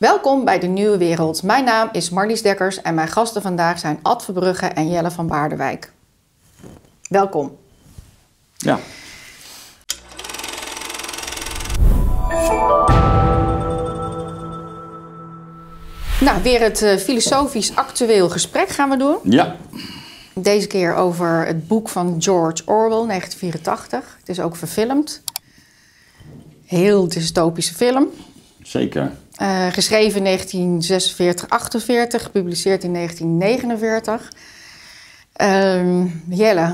Welkom bij De Nieuwe Wereld. Mijn naam is Marlies Dekkers en mijn gasten vandaag zijn Ad Verbrugge en Jelle van Baardewijk. Welkom. Ja. Nou, weer het filosofisch actueel gesprek gaan we doen. Ja. Deze keer over het boek van George Orwell, 1984. Het is ook verfilmd. Heel dystopische film. Zeker. Geschreven in 1946-48, gepubliceerd in 1949. Jelle,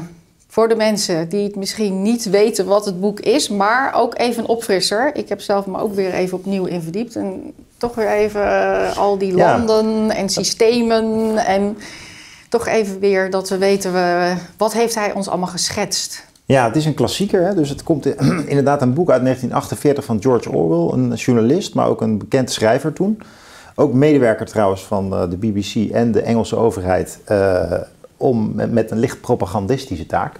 voor de mensen die het misschien niet weten wat het boek is, maar ook even een opfrisser. Ik heb zelf me ook weer even opnieuw in verdiept. En toch weer even al die landen en systemen en toch even weer dat we weten, wat heeft hij ons allemaal geschetst? Ja, het is een klassieker. Hè? Dus het komt inderdaad een boek uit 1948 van George Orwell, een journalist, maar ook een bekend schrijver toen. Ook medewerker trouwens van de BBC en de Engelse overheid met een licht propagandistische taak.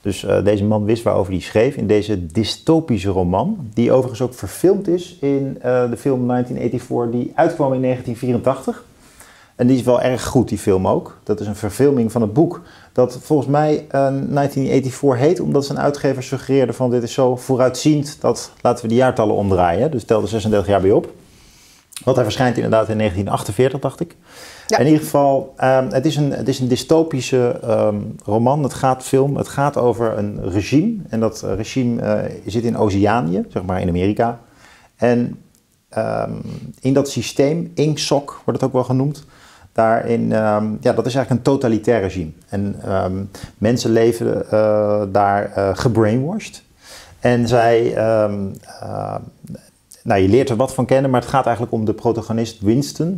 Dus deze man wist waarover hij schreef in deze dystopische roman, die overigens ook verfilmd is in de film 1984, die uitkwam in 1984. En die is wel erg goed, die film ook. Dat is een verfilming van het boek dat volgens mij 1984 heet, omdat zijn uitgever suggereerde van dit is zo vooruitziend, dat laten we de jaartallen omdraaien. Dus tel er 36 jaar bij op. Want hij verschijnt inderdaad in 1948, dacht ik. Ja. In ieder geval, het is een dystopische roman. Het gaat over een regime. En dat regime zit in Oceanië, zeg maar in Amerika. En in dat systeem, Inksok wordt het ook wel genoemd. Daarin, dat is eigenlijk een totalitair regime. En mensen leven daar gebrainwashed. En zij... je leert er wat van kennen, maar het gaat eigenlijk om de protagonist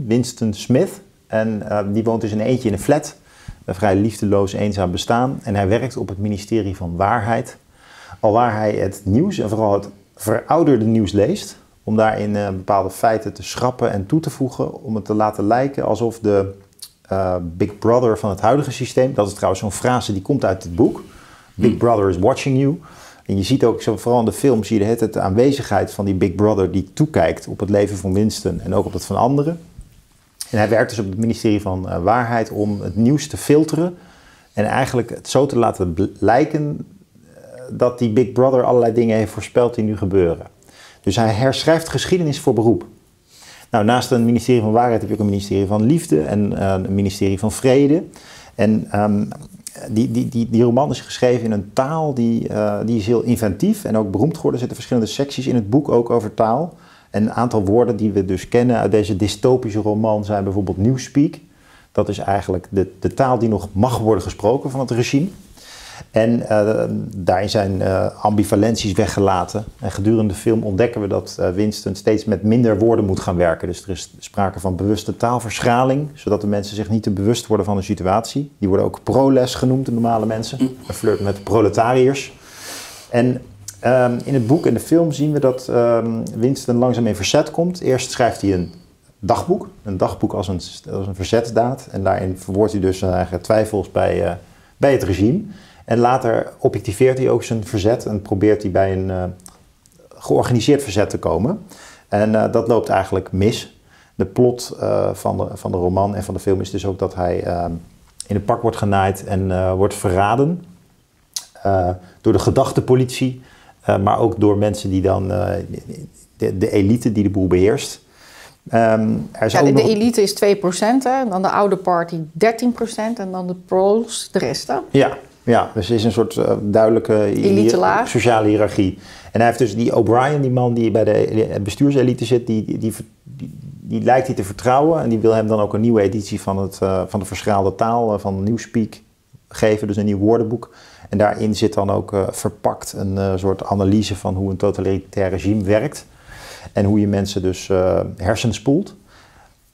Winston Smith. En die woont dus in eentje in een flat. Een vrij liefdeloos, eenzaam bestaan. En hij werkt op het ministerie van Waarheid. Alwaar hij het nieuws en vooral het verouderde nieuws leest. Om daarin bepaalde feiten te schrappen en toe te voegen. Om het te laten lijken alsof de Big Brother van het huidige systeem... Dat is trouwens zo'n frase die komt uit het boek. Big Brother is watching you. En je ziet ook, vooral in de film, zie je de aanwezigheid van die Big Brother die toekijkt op het leven van Winston en ook op dat van anderen. En hij werkt dus op het ministerie van Waarheid om het nieuws te filteren en eigenlijk het zo te laten lijken dat die Big Brother allerlei dingen heeft voorspeld die nu gebeuren. Dus hij herschrijft geschiedenis voor beroep. Nou, naast een ministerie van Waarheid heb je ook een ministerie van Liefde en een ministerie van Vrede. En... Die roman is geschreven in een taal die is heel inventief en ook beroemd geworden. Er zitten verschillende secties in het boek ook over taal. En een aantal woorden die we dus kennen uit deze dystopische roman zijn bijvoorbeeld Newspeak. Dat is eigenlijk de taal die nog mag worden gesproken van het regime. En daarin zijn ambivalenties weggelaten. En gedurende de film ontdekken we dat Winston steeds met minder woorden moet gaan werken. Dus er is sprake van bewuste taalverschaling, zodat de mensen zich niet te bewust worden van de situatie. Die worden ook proles genoemd, de normale mensen. Een flirt met proletariërs. En in het boek en de film zien we dat Winston langzaam in verzet komt. Eerst schrijft hij een dagboek. Een dagboek als een verzetdaad. En daarin verwoordt hij dus zijn eigen twijfels bij het regime. En later objectiveert hij ook zijn verzet en probeert hij bij een georganiseerd verzet te komen. En dat loopt eigenlijk mis. De plot van de roman en van de film is dus ook dat hij in een pak wordt genaaid en wordt verraden. Door de gedachtepolitie, maar ook door mensen die dan, de elite die de boel beheerst. De elite is 2%, hè? Dan de oude party 13% en dan de pro's de rest. Hè? Ja. Ja, dus het is een soort duidelijke sociale hiërarchie. En hij heeft dus die O'Brien, die man die bij de bestuurselite zit, die lijkt hij te vertrouwen. En die wil hem dan ook een nieuwe editie van de verschraalde taal, van Newspeak, geven. Dus een nieuw woordenboek. En daarin zit dan ook verpakt een soort analyse van hoe een totalitair regime werkt. En hoe je mensen dus hersenspoelt.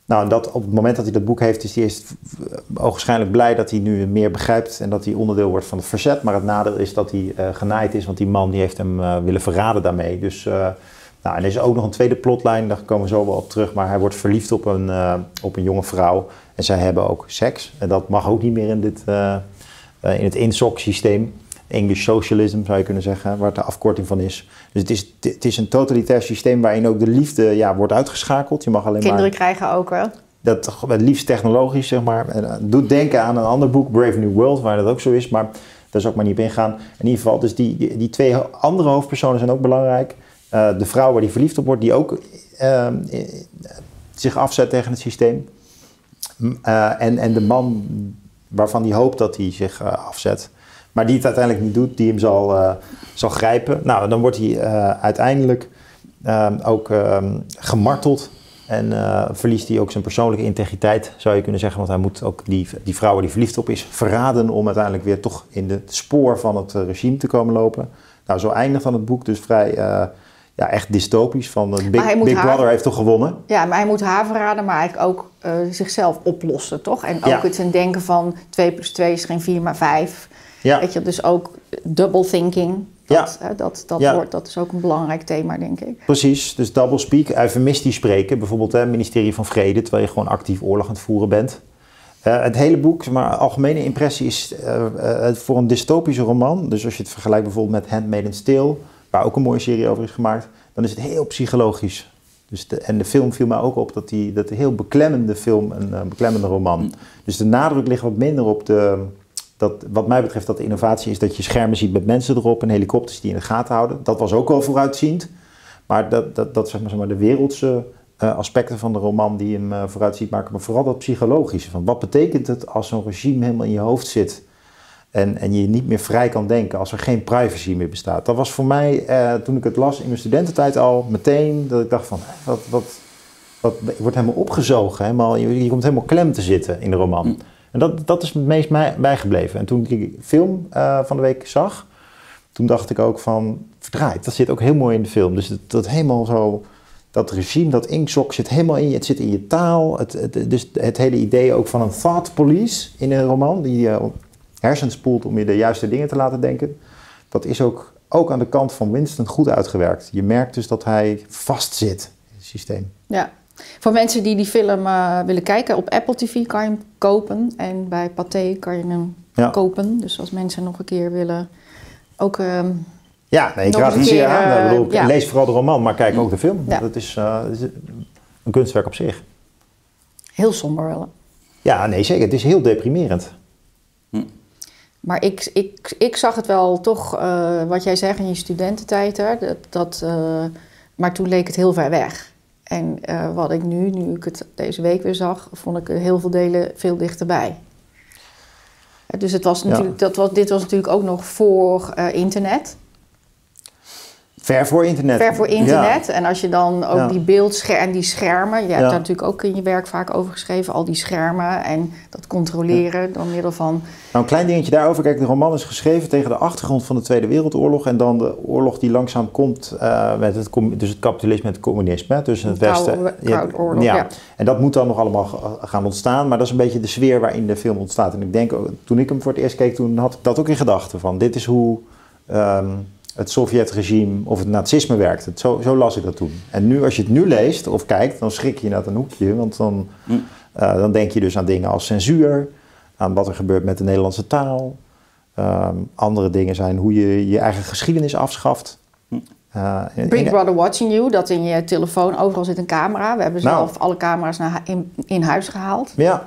Nou, op het moment dat hij dat boek heeft, is hij eerst ogenschijnlijk blij dat hij nu meer begrijpt en dat hij onderdeel wordt van het verzet. Maar het nadeel is dat hij genaaid is, want die man die heeft hem willen verraden daarmee. Dus, en er is ook nog een tweede plotlijn, daar komen we zo wel op terug. Maar hij wordt verliefd op een jonge vrouw en zij hebben ook seks. En dat mag ook niet meer in het Inksok-systeem. English socialism zou je kunnen zeggen, waar het de afkorting van is. Dus het is een totalitair systeem waarin ook de liefde wordt uitgeschakeld. Je mag alleen kinderen krijgen ook, hè? Dat het liefst technologisch, zeg maar. Doet denken aan een ander boek, Brave New World, waar dat ook zo is. Maar daar zou ik maar niet op ingaan. In ieder geval, dus die twee andere hoofdpersonen zijn ook belangrijk. De vrouw waar die verliefd op wordt, die ook zich afzet tegen het systeem. En de man waarvan die hoopt dat hij zich afzet. Maar die het uiteindelijk niet doet, die hem zal grijpen. Nou, dan wordt hij uiteindelijk ook gemarteld. En verliest hij ook zijn persoonlijke integriteit, zou je kunnen zeggen. Want hij moet ook die vrouw waar hij verliefd op is verraden om uiteindelijk weer toch in het spoor van het regime te komen lopen. Nou, zo eindigt dan het boek dus vrij echt dystopisch. Van Big Brother heeft toch gewonnen? Ja, maar hij moet haar verraden, maar eigenlijk ook zichzelf oplossen, toch? En ook het zijn denken van 2 + 2 is geen 4, maar 5. Ja. Weet je, dus ook doublethink. Dat is ook een belangrijk thema, denk ik. Precies, dus doublespeak, eufemistisch spreken. Bijvoorbeeld het ministerie van Vrede, terwijl je gewoon actief oorlog aan het voeren bent. Het hele boek, maar de algemene impressie is voor een dystopische roman. Dus als je het vergelijkt bijvoorbeeld met Handmaid's Tale, waar ook een mooie serie over is gemaakt, dan is het heel psychologisch. Dus en de film viel mij ook op dat de heel beklemmende film, een beklemmende roman. Dus de nadruk ligt wat minder op wat mij betreft, dat de innovatie is dat je schermen ziet met mensen erop en helikopters die in de gaten houden. Dat was ook al vooruitziend. Maar dat zeg maar de wereldse aspecten van de roman die hem vooruit ziet maken. Maar vooral dat psychologische. Van wat betekent het als zo'n regime helemaal in je hoofd zit en je niet meer vrij kan denken, als er geen privacy meer bestaat. Dat was voor mij, toen ik het las in mijn studententijd al, meteen dat ik dacht van, je wordt helemaal opgezogen. Je komt helemaal klem te zitten in de roman. En dat is het meest bijgebleven. En toen ik die film van de week zag, toen dacht ik ook van, verdraaid, dat zit ook heel mooi in de film. Dus dat helemaal zo, dat regime, dat Inksok zit helemaal in je, het zit in je taal. Dus het hele idee ook van een thought police in een roman, die je hersens spoelt om je de juiste dingen te laten denken. Dat is ook aan de kant van Winston goed uitgewerkt. Je merkt dus dat hij vastzit in het systeem. Ja. Voor mensen die die film willen kijken, op Apple TV kan je hem kopen en bij Pathé kan je hem kopen. Dus als mensen nog een keer willen, ook ik raad het zeer aan. Ik bedoel, lees vooral de roman, maar kijk ook de film. Ja. Dat is een kunstwerk op zich. Heel somber wel. Ja, nee, zeker. Het is heel deprimerend. Maar ik zag het wel toch, wat jij zegt in je studententijd, hè, maar toen leek het heel ver weg. En wat ik nu ik het deze week weer zag, vond ik heel veel delen veel dichterbij. Dus het was natuurlijk, dit was natuurlijk ook nog voor internet. Ver voor internet. Ver voor internet. Ja. En als je dan ook die schermen, je hebt daar natuurlijk ook in je werk vaak over geschreven, al die schermen en dat controleren door middel van... Nou, een klein dingetje daarover. Kijk, de roman is geschreven tegen de achtergrond van de Tweede Wereldoorlog en dan de oorlog die langzaam komt met het kapitalisme en het communisme, tussen het Westen. Koude oorlog, En dat moet dan nog allemaal gaan ontstaan, maar dat is een beetje de sfeer waarin de film ontstaat. En ik denk, toen ik hem voor het eerst keek, toen had ik dat ook in gedachten van, dit is hoe... het Sovjet-regime of het nazisme werkte. Zo las ik dat toen. En nu, als je het nu leest of kijkt, dan schrik je naar een hoekje. Want dan denk je dus aan dingen als censuur, aan wat er gebeurt met de Nederlandse taal. Andere dingen zijn hoe je je eigen geschiedenis afschaft. Big Brother Watching You, dat in je telefoon, overal zit een camera. We hebben zelf alle camera's in huis gehaald. Ja.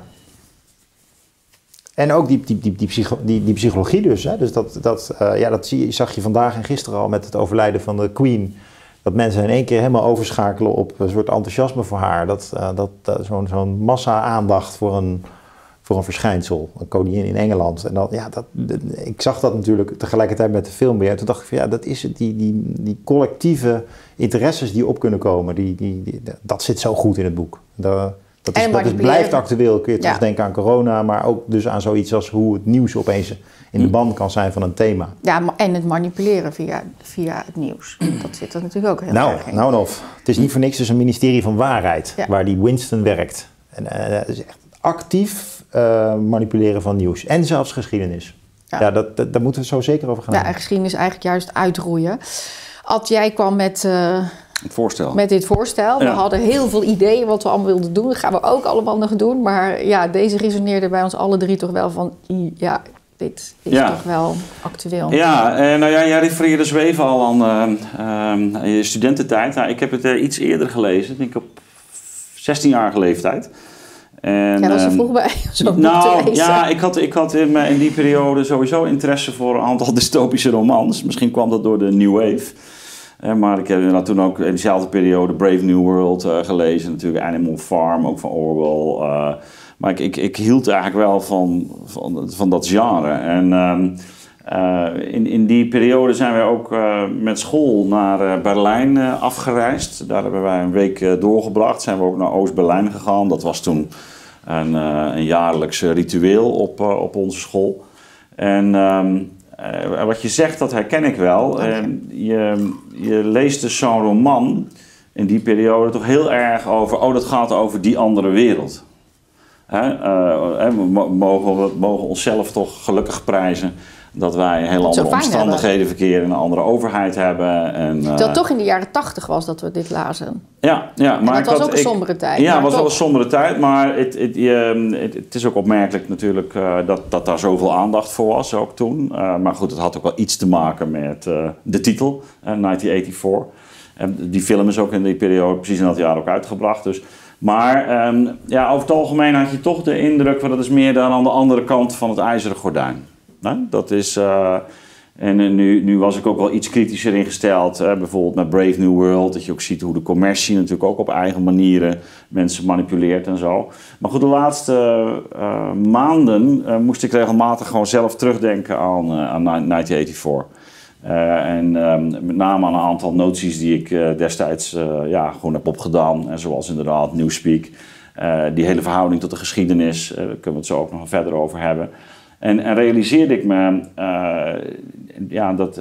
En ook die psychologie dus. Hè? Dus dat zag je vandaag en gisteren al met het overlijden van de Queen. Dat mensen in één keer helemaal overschakelen op een soort enthousiasme voor haar. Zo'n massa-aandacht voor een verschijnsel. Een koningin in Engeland. En ik zag dat natuurlijk tegelijkertijd met de film weer. Toen dacht ik van dat is het. Die collectieve interesses die op kunnen komen. Dat zit zo goed in het boek. Dat blijft actueel, kun je terugdenken aan corona, maar ook dus aan zoiets als hoe het nieuws opeens in de band kan zijn van een thema. Ja, en het manipuleren via het nieuws. Dat zit er natuurlijk ook heel erg in. Het is niet voor niks dus een ministerie van waarheid, waar die Winston werkt. En dat is echt actief manipuleren van nieuws en zelfs geschiedenis. Ja, daar moeten we zo zeker over gaan. Ja, en geschiedenis eigenlijk juist uitroeien. Ad, jij kwam met... Met dit voorstel. We hadden heel veel ideeën wat we allemaal wilden doen. Dat gaan we ook allemaal nog doen. Maar deze resoneerde bij ons alle drie toch wel van... Ja, dit is toch wel actueel. Ja, nou ja, jij refereerde zo even al aan je studententijd. Nou, ik heb het iets eerder gelezen, denk ik op 16-jarige leeftijd. En, ja, dat was er vroeg bij. Nou, ja, ik had in die periode sowieso interesse voor een aantal dystopische romans. Misschien kwam dat door de New Wave. Maar ik heb toen ook in diezelfde periode Brave New World gelezen. Natuurlijk Animal Farm, ook van Orwell. Maar ik hield eigenlijk wel van dat genre. En in die periode zijn wij ook met school naar Berlijn afgereisd. Daar hebben wij een week doorgebracht. Zijn we ook naar Oost-Berlijn gegaan. Dat was toen een jaarlijks ritueel op onze school. En wat je zegt, dat herken ik wel. Okay. Je leest dus zo'n roman in die periode toch heel erg over... oh, dat gaat over die andere wereld. We mogen onszelf toch gelukkig prijzen... dat wij heel andere omstandigheden verkeren en een andere overheid hebben. En, dat toch in de jaren 80 was dat we dit lazen. Ja, ja, maar dat was ook een sombere tijd. Ja, het was wel een sombere tijd, maar het is ook opmerkelijk natuurlijk dat daar zoveel aandacht voor was, ook toen. Maar goed, het had ook wel iets te maken met de titel, 1984. En die film is ook in die periode, precies in dat jaar, ook uitgebracht. Dus. Maar ja, over het algemeen had je toch de indruk, dat is meer dan aan de andere kant van het ijzeren gordijn. Nou, dat is, en nu was ik ook wel iets kritischer ingesteld, bijvoorbeeld met Brave New World, dat je ook ziet hoe de commercie natuurlijk ook op eigen manieren mensen manipuleert en zo. Maar goed, de laatste maanden moest ik regelmatig gewoon zelf terugdenken aan 1984. Met name aan een aantal noties die ik destijds gewoon heb opgedaan, zoals inderdaad Newspeak, die hele verhouding tot de geschiedenis, daar kunnen we het zo ook nog verder over hebben. En realiseerde ik me,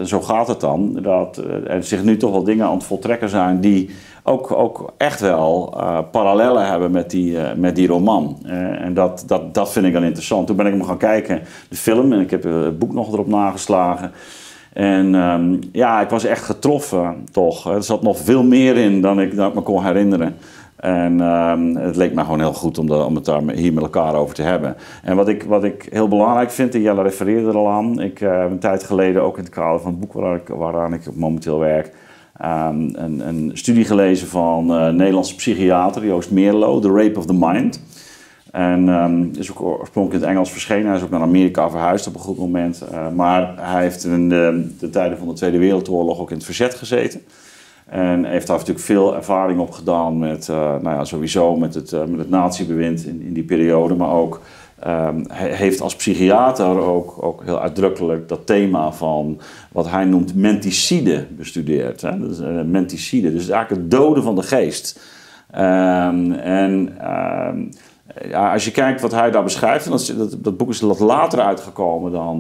zo gaat het dan, dat er zich nu toch wel dingen aan het voltrekken zijn die ook echt wel parallellen hebben met die roman. En dat vind ik dan interessant. Toen ben ik me gaan kijken, de film, en ik heb het boek nog erop nageslagen. En ik was echt getroffen, toch. Er zat nog veel meer in dan ik me kon herinneren. En het leek me gewoon heel goed om het daar hier met elkaar over te hebben. En wat ik heel belangrijk vind, en Jelle refereerde er al aan... ik heb een tijd geleden ook in het kader van het boek waaraan ik momenteel werk... een studie gelezen van een Nederlandse psychiater, Joost Meerloo... The Rape of the Mind. En is ook oorspronkelijk in het Engels verschenen. Hij is ook naar Amerika verhuisd op een goed moment. Maar hij heeft in de tijden van de Tweede Wereldoorlog ook in het verzet gezeten... En heeft daar natuurlijk veel ervaring op gedaan met, sowieso met het nazi-bewind in die periode. Maar ook heeft als psychiater ook heel uitdrukkelijk dat thema van wat hij noemt menticide bestudeerd. Hè? Dus, menticide, dus eigenlijk het doden van de geest. Als je kijkt wat hij daar beschrijft, en dat boek is wat later uitgekomen dan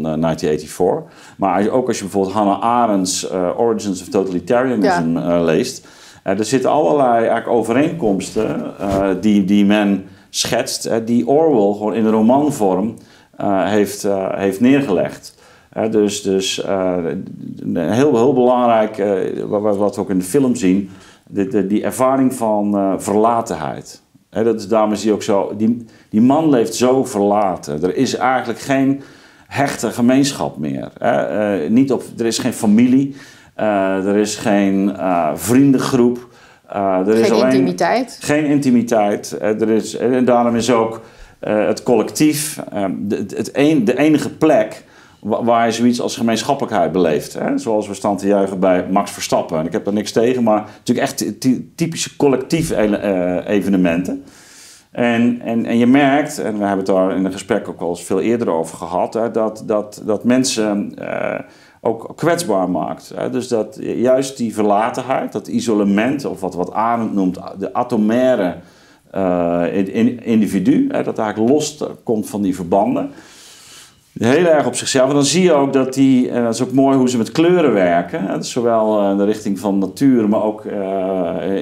1984. Maar ook als je bijvoorbeeld Hannah Arendt's Origins of Totalitarianism leest... er zitten allerlei eigenlijk overeenkomsten die men schetst... die Orwell gewoon in romanvorm heeft neergelegd. Dus heel, heel belangrijk, wat we ook in de film zien... die ervaring van verlatenheid... Dat is, daarom is die ook zo. Die man leeft zo verlaten. Er is eigenlijk geen hechte gemeenschap meer. Er is geen familie. Er is geen vriendengroep. Er is geen intimiteit. Geen intimiteit. En daarom is ook het collectief de enige plek waar je zoiets als gemeenschappelijkheid beleeft. Hè? Zoals we staan te juichen bij Max Verstappen. En ik heb daar niks tegen, maar natuurlijk echt typische collectief evenementen. En je merkt, en we hebben het daar in een gesprek ook al eens veel eerder over gehad... Hè, dat mensen ook kwetsbaar maakt. Hè? Dus dat juist die verlatenheid, dat isolement... of wat Arendt noemt, de atomaire individu... Hè, dat eigenlijk los komt van die verbanden... Heel erg op zichzelf. En dan zie je ook dat die... En dat is ook mooi hoe ze met kleuren werken. Zowel in de richting van natuur, maar ook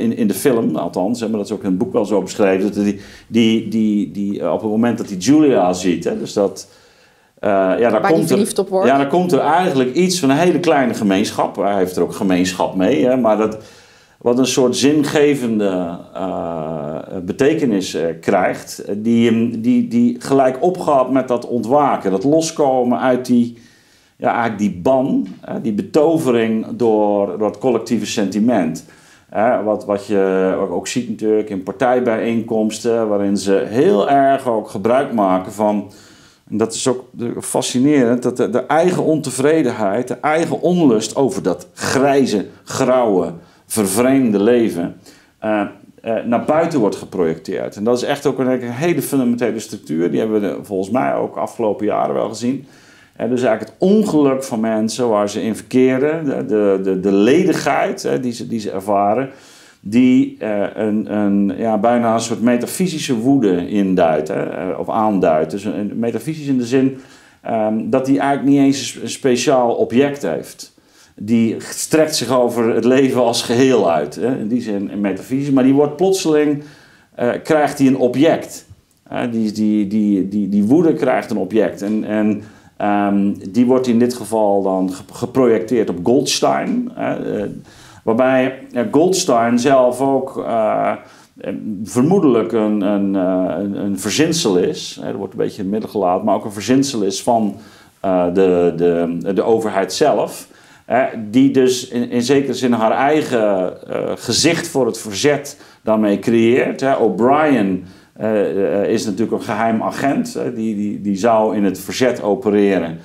in de film, althans. Maar dat is ook in het boek wel zo beschreven. Dat die op het moment dat die Julia ziet... Dus dat... waar die verliefd op wordt. Ja, dan komt er eigenlijk iets van een hele kleine gemeenschap. Hij heeft er ook gemeenschap mee. Maar dat... Wat een soort zingevende betekenis krijgt, die gelijk opgaat met dat ontwaken, dat loskomen uit die, ja, eigenlijk die ban, die betovering door het collectieve sentiment. Wat je ook ziet natuurlijk in partijbijeenkomsten, waarin ze heel erg ook gebruik maken van, en dat is ook fascinerend, dat de eigen ontevredenheid, de eigen onlust over dat grijze, grauwe, vervreemde leven naar buiten wordt geprojecteerd. En dat is echt ook een hele fundamentele structuur. Die hebben we volgens mij ook afgelopen jaren wel gezien. Dus eigenlijk het ongeluk van mensen waar ze in verkeren, de ledigheid die ze ervaren, die bijna een soort metafysische woede induidt of aanduidt. Dus metafysisch in de zin dat die eigenlijk niet eens een speciaal object heeft. Die strekt zich over het leven als geheel uit. Hè? In die zin een metafysisch. Maar die wordt plotseling, krijgt die een object. Die woede krijgt een object. En die wordt in dit geval dan geprojecteerd op Goldstein. Waarbij Goldstein zelf ook vermoedelijk een verzinsel is. Er wordt een beetje in het midden gelaten. Maar ook een verzinsel is van de overheid zelf. Die dus in zekere zin haar eigen gezicht voor het verzet daarmee creëert. O'Brien is natuurlijk een geheim agent. Die zou in het verzet opereren.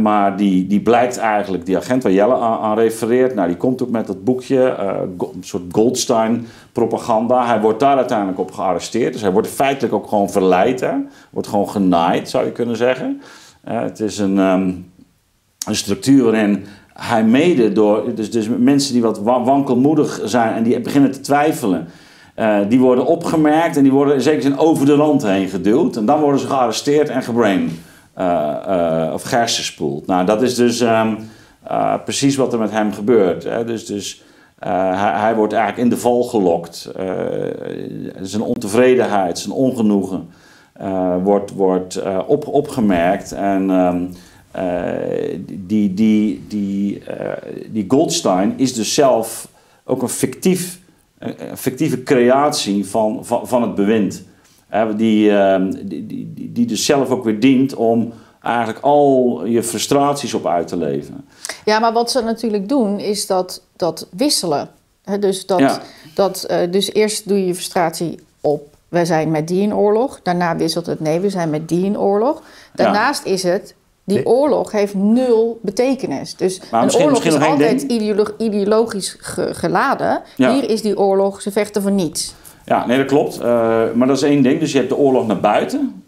Maar die blijkt eigenlijk, die agent waar Jelle aan refereert, nou, die komt ook met dat boekje, een soort Goldstein-propaganda. Hij wordt daar uiteindelijk op gearresteerd. Dus hij wordt feitelijk ook gewoon verleid. Wordt gewoon genaaid, zou je kunnen zeggen. Het is een structuur waarin hij mede door, dus mensen die wat wankelmoedig zijn en die beginnen te twijfelen, die worden opgemerkt en die worden in zekere zin over de rand heen geduwd. En dan worden ze gearresteerd en gersenspoeld. Nou, dat is dus precies wat er met hem gebeurt. Hè? Dus hij wordt eigenlijk in de val gelokt. Zijn ontevredenheid, zijn ongenoegen wordt opgemerkt en die Goldstein is dus zelf ook een fictieve creatie van het bewind. Die dus zelf ook weer dient om eigenlijk al je frustraties op uit te leven. Ja, maar wat ze natuurlijk doen is dat wisselen. Dus eerst doe je je frustratie op. Wij zijn met die in oorlog. Daarna wisselt het nee, we zijn met die in oorlog. Daarnaast is het, die oorlog heeft nul betekenis. Dus maar een oorlog is altijd ideologisch geladen. Ja. Hier is die oorlog, ze vechten voor niets. Ja, nee, dat klopt. Maar dat is één ding. Dus je hebt de oorlog naar buiten.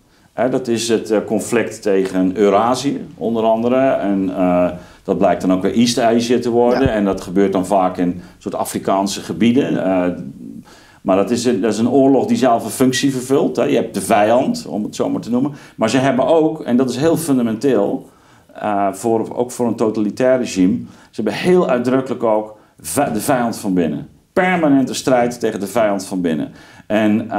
Dat is het conflict tegen Eurazië, onder andere. En dat blijkt dan ook weer East Asia te worden. Ja. En dat gebeurt dan vaak in soort Afrikaanse gebieden. Maar dat is een oorlog die zelf een functie vervult. Hè. Je hebt de vijand, om het zo maar te noemen. Maar ze hebben ook, en dat is heel fundamenteel, ook voor een totalitair regime, ze hebben heel uitdrukkelijk ook de vijand van binnen. Permanente strijd tegen de vijand van binnen. En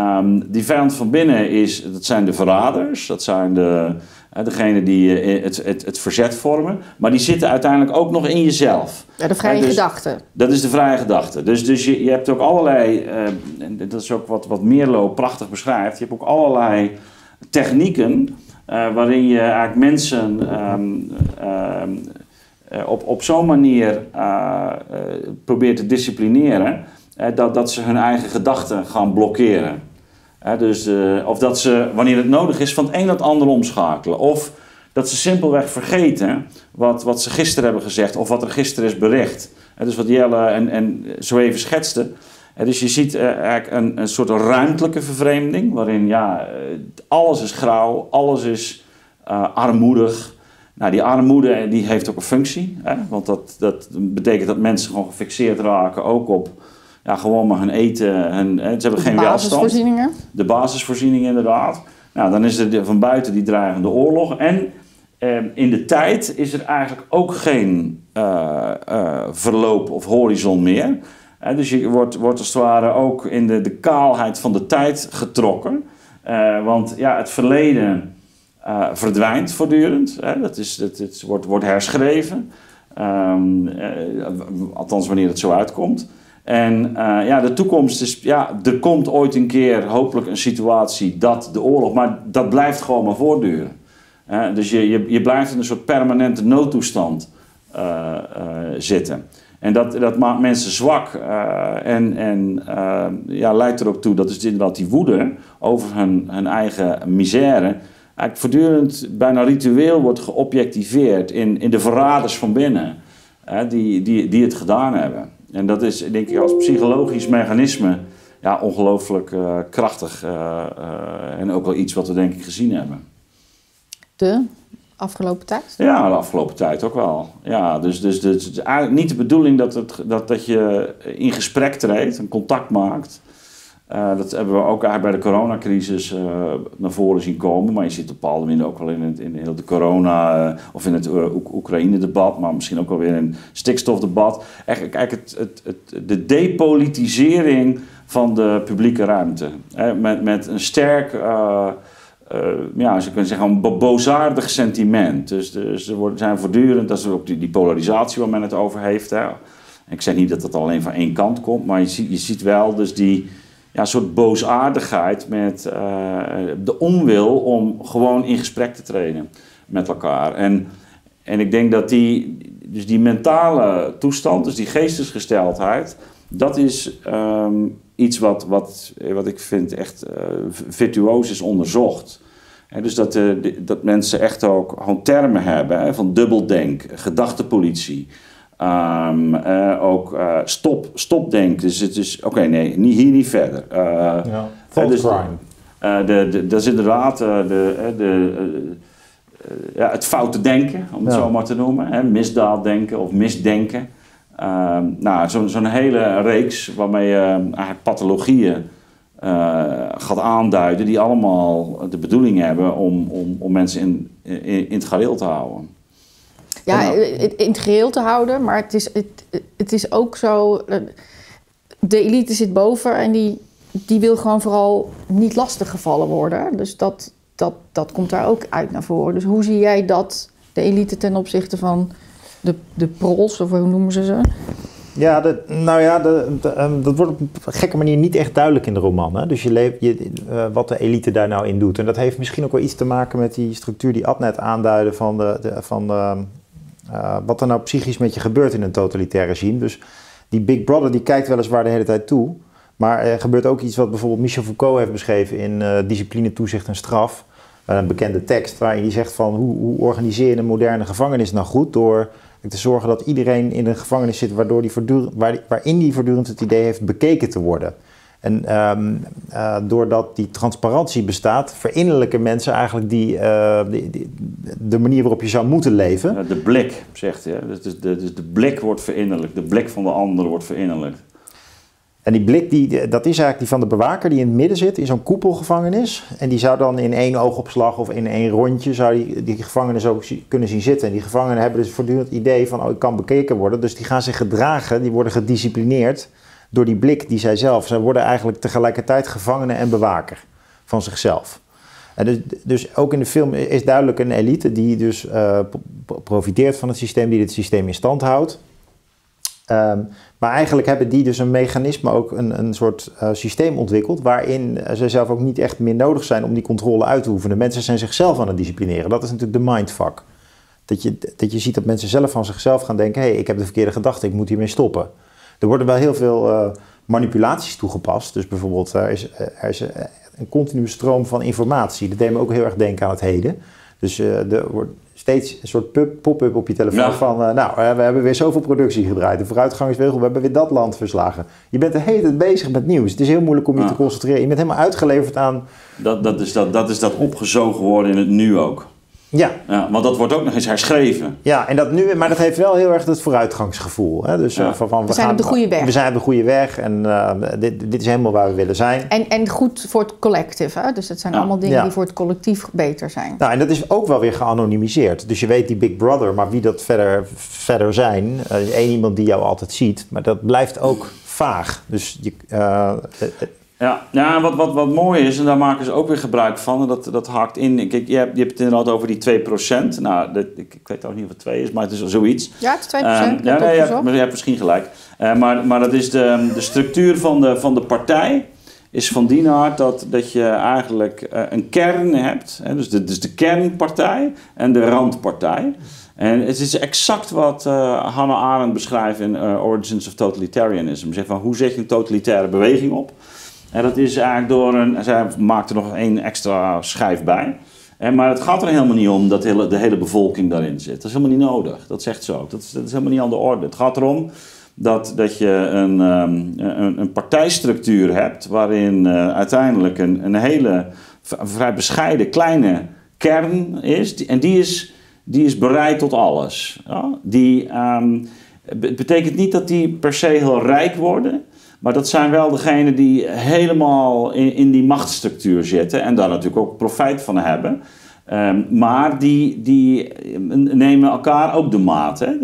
die vijand van binnen dat zijn de verraders, dat zijn degenen die het verzet vormen. Maar die zitten uiteindelijk ook nog in jezelf. Ja, de vrije gedachte. Dat is de vrije gedachte. Dus je hebt ook allerlei, en dat is ook wat Meerloo prachtig beschrijft, je hebt ook allerlei technieken waarin je eigenlijk mensen op zo'n manier probeert te disciplineren, dat ze hun eigen gedachten gaan blokkeren. Of dat ze, wanneer het nodig is, van het een naar het ander omschakelen. Of dat ze simpelweg vergeten wat ze gisteren hebben gezegd of wat er gisteren is bericht. Dus wat Jelle en zo even schetste. Dus je ziet eigenlijk een soort ruimtelijke vervreemding, waarin alles is grauw, alles is armoedig. Nou, die armoede die heeft ook een functie. Want dat betekent dat mensen gewoon gefixeerd raken, ook op gewoon maar hun eten. Ze hebben geen welstand. De basisvoorzieningen, inderdaad. Nou, dan is er van buiten die dreigende oorlog. En in de tijd is er eigenlijk ook geen verloop of horizon meer. Dus je wordt als het ware ook in de kaalheid van de tijd getrokken. Want het verleden verdwijnt voortdurend. Het wordt herschreven. Althans wanneer het zo uitkomt. En ja, de toekomst is, ja, er komt ooit een keer hopelijk een situatie dat de oorlog, maar dat blijft gewoon maar voortduren. Dus je blijft in een soort permanente noodtoestand zitten. En dat maakt mensen zwak en leidt erop toe dat dus inderdaad die woede over hun eigen misère eigenlijk voortdurend bijna ritueel wordt geobjectiveerd in de verraders van binnen die het gedaan hebben. En dat is, denk ik, als psychologisch mechanisme ja, ongelooflijk krachtig en ook wel iets wat we denk ik gezien hebben. De afgelopen tijd? Ja, de afgelopen tijd ook wel. Ja, dus het is eigenlijk niet de bedoeling dat je in gesprek treedt, een contact maakt. Dat hebben we ook eigenlijk bij de coronacrisis naar voren zien komen. Maar je zit op bepaalde manier ook wel in heel de corona of in het Oekraïne-debat, maar misschien ook wel weer in het stikstofdebat. Eigenlijk de depolitisering van de publieke ruimte. Hè? Met een sterk, ja, je kunt zeggen, een boosaardig sentiment. Dus er zijn voortdurend, dat is ook die polarisatie waar men het over heeft. Hè? Ik zeg niet dat dat alleen van één kant komt, maar je ziet wel dus die... Ja, een soort boosaardigheid met de onwil om gewoon in gesprek te treden met elkaar. En ik denk dat die mentale toestand, dus die geestesgesteldheid, dat is iets wat ik vind echt virtuoos is onderzocht. En dus dat mensen echt ook gewoon termen hebben hè, van dubbeldenk, gedachtepolitie. Stopdenken. Dus het is, oké, nee, hier niet verder. Ja, thoughtcrime. Dat is inderdaad het foute denken, om het zo maar te noemen. Misdaaddenken of misdenken. Nou, zo'n hele reeks waarmee je eigenlijk patologieën gaat aanduiden... die allemaal de bedoeling hebben om mensen in het gareel te houden. Ja, in het geheel te houden, maar het is ook zo... De elite zit boven en die wil gewoon vooral niet lastiggevallen worden. Dus dat komt daar ook uit naar voren. Dus hoe zie jij dat, de elite ten opzichte van de prols, of hoe noemen ze ze? Ja, dat wordt op een gekke manier niet echt duidelijk in de roman. Hè? Dus wat de elite daar nou in doet. En dat heeft misschien ook wel iets te maken met die structuur die Ad net aanduidde van wat er nou psychisch met je gebeurt in een totalitair regime. Dus die Big Brother die kijkt weliswaar de hele tijd toe. Maar er gebeurt ook iets wat bijvoorbeeld Michel Foucault heeft beschreven in Discipline, Toezicht en Straf. Een bekende tekst waarin hij zegt van hoe organiseer je een moderne gevangenis nou goed door te zorgen dat iedereen in een gevangenis zit waardoor waarin die voortdurend het idee heeft bekeken te worden. En doordat die transparantie bestaat, verinnerlijken mensen eigenlijk de manier waarop je zou moeten leven. De blik, zegt hij. Dus de blik wordt verinnerlijkt. De blik van de ander wordt verinnerlijkt. En die blik, dat is eigenlijk die van de bewaker die in het midden zit, in zo'n koepelgevangenis. En die zou dan in één oogopslag of in één rondje zou die gevangenen ook kunnen zien zitten. En die gevangenen hebben dus voortdurend het idee van, oh, ik kan bekeken worden. Dus die gaan zich gedragen, die worden gedisciplineerd door die blik die zij zelf. Zij worden eigenlijk tegelijkertijd gevangenen en bewaker van zichzelf. En dus ook in de film is duidelijk een elite die dus profiteert van het systeem, die dit systeem in stand houdt. Maar eigenlijk hebben die dus een mechanisme, ook een soort systeem ontwikkeld... waarin zij zelf ook niet echt meer nodig zijn om die controle uit te oefenen. Mensen zijn zichzelf aan het disciplineren. Dat is natuurlijk de mindfuck. Dat je ziet dat mensen zelf van zichzelf gaan denken... hey, ik heb de verkeerde gedachte, ik moet hiermee stoppen. Er worden wel heel veel manipulaties toegepast. Dus bijvoorbeeld, er is een continue stroom van informatie. Dat deed me ook heel erg denken aan het heden. Dus er wordt steeds een soort pop-up op je telefoon van... we hebben weer zoveel productie gedraaid. De vooruitgang is weer goed. We hebben weer dat land verslagen. Je bent de hele tijd bezig met nieuws. Het is heel moeilijk om je te concentreren. Je bent helemaal uitgeleverd aan... Dat is dat opgezogen worden in het nu ook. Ja, want dat wordt ook nog eens herschreven. Ja, en dat nu, maar dat heeft wel heel erg het vooruitgangsgevoel. Hè? Dus, we zijn op de goede weg. We zijn op de goede weg en dit is helemaal waar we willen zijn. En goed voor het collectief. Hè? Dus dat zijn allemaal dingen die voor het collectief beter zijn. Nou, en dat is ook wel weer geanonimiseerd. Dus je weet die Big Brother, maar wie dat verder zijn. Één iemand die jou altijd ziet, maar dat blijft ook vaag. Dus je... Ja, ja, wat mooi is, en daar maken ze ook weer gebruik van, en dat haakt in. Kijk, je hebt het inderdaad over die 2%. Nou, ik weet ook niet of het 2 is, maar het is zoiets. Ja, het is 2%. Ja, nee, je hebt misschien gelijk. Maar dat is de structuur van de partij. Is van die aard dat je eigenlijk een kern hebt. Hè, dus de kernpartij en de randpartij. En het is exact wat Hannah Arendt beschrijft in Origins of Totalitarianism. Zegt van, hoe zet je een totalitaire beweging op? En dat is eigenlijk door zij maakt er nog één extra schijf bij. Maar het gaat er helemaal niet om dat de hele bevolking daarin zit. Dat is helemaal niet nodig. Dat zegt ze ook. Dat is helemaal niet aan de orde. Het gaat erom dat je een partijstructuur hebt waarin uiteindelijk een hele vrij bescheiden kleine kern is. En die is bereid tot alles. Ja? Het betekent niet dat die per se heel rijk worden. Maar dat zijn wel degenen die helemaal in die machtsstructuur zitten en daar natuurlijk ook profijt van hebben. Maar die nemen elkaar ook de maat. Hè?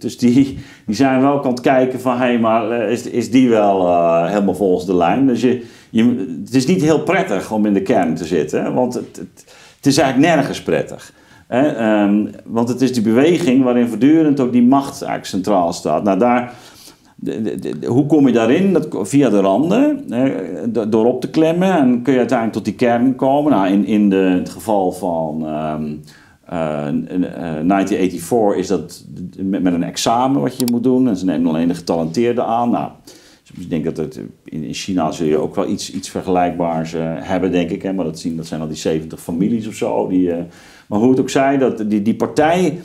Dus die zijn wel aan het kijken van, hé, maar is die wel helemaal volgens de lijn? Dus het is niet heel prettig om in de kern te zitten, hè? Want het is eigenlijk nergens prettig. Hè? Want het is die beweging waarin voortdurend ook die macht eigenlijk centraal staat. Nou, daar... hoe kom je daarin? Via de randen, door op te klemmen, en kun je uiteindelijk tot die kern komen. Nou, in het geval van 1984 is dat met een examen wat je moet doen. En ze nemen alleen de getalenteerden aan. Nou, dus ik denk dat in China zul je ook wel iets vergelijkbaars hebben, denk ik. Hè? Maar dat zijn al die 70 families of zo. Maar hoe het ook zij, die partij...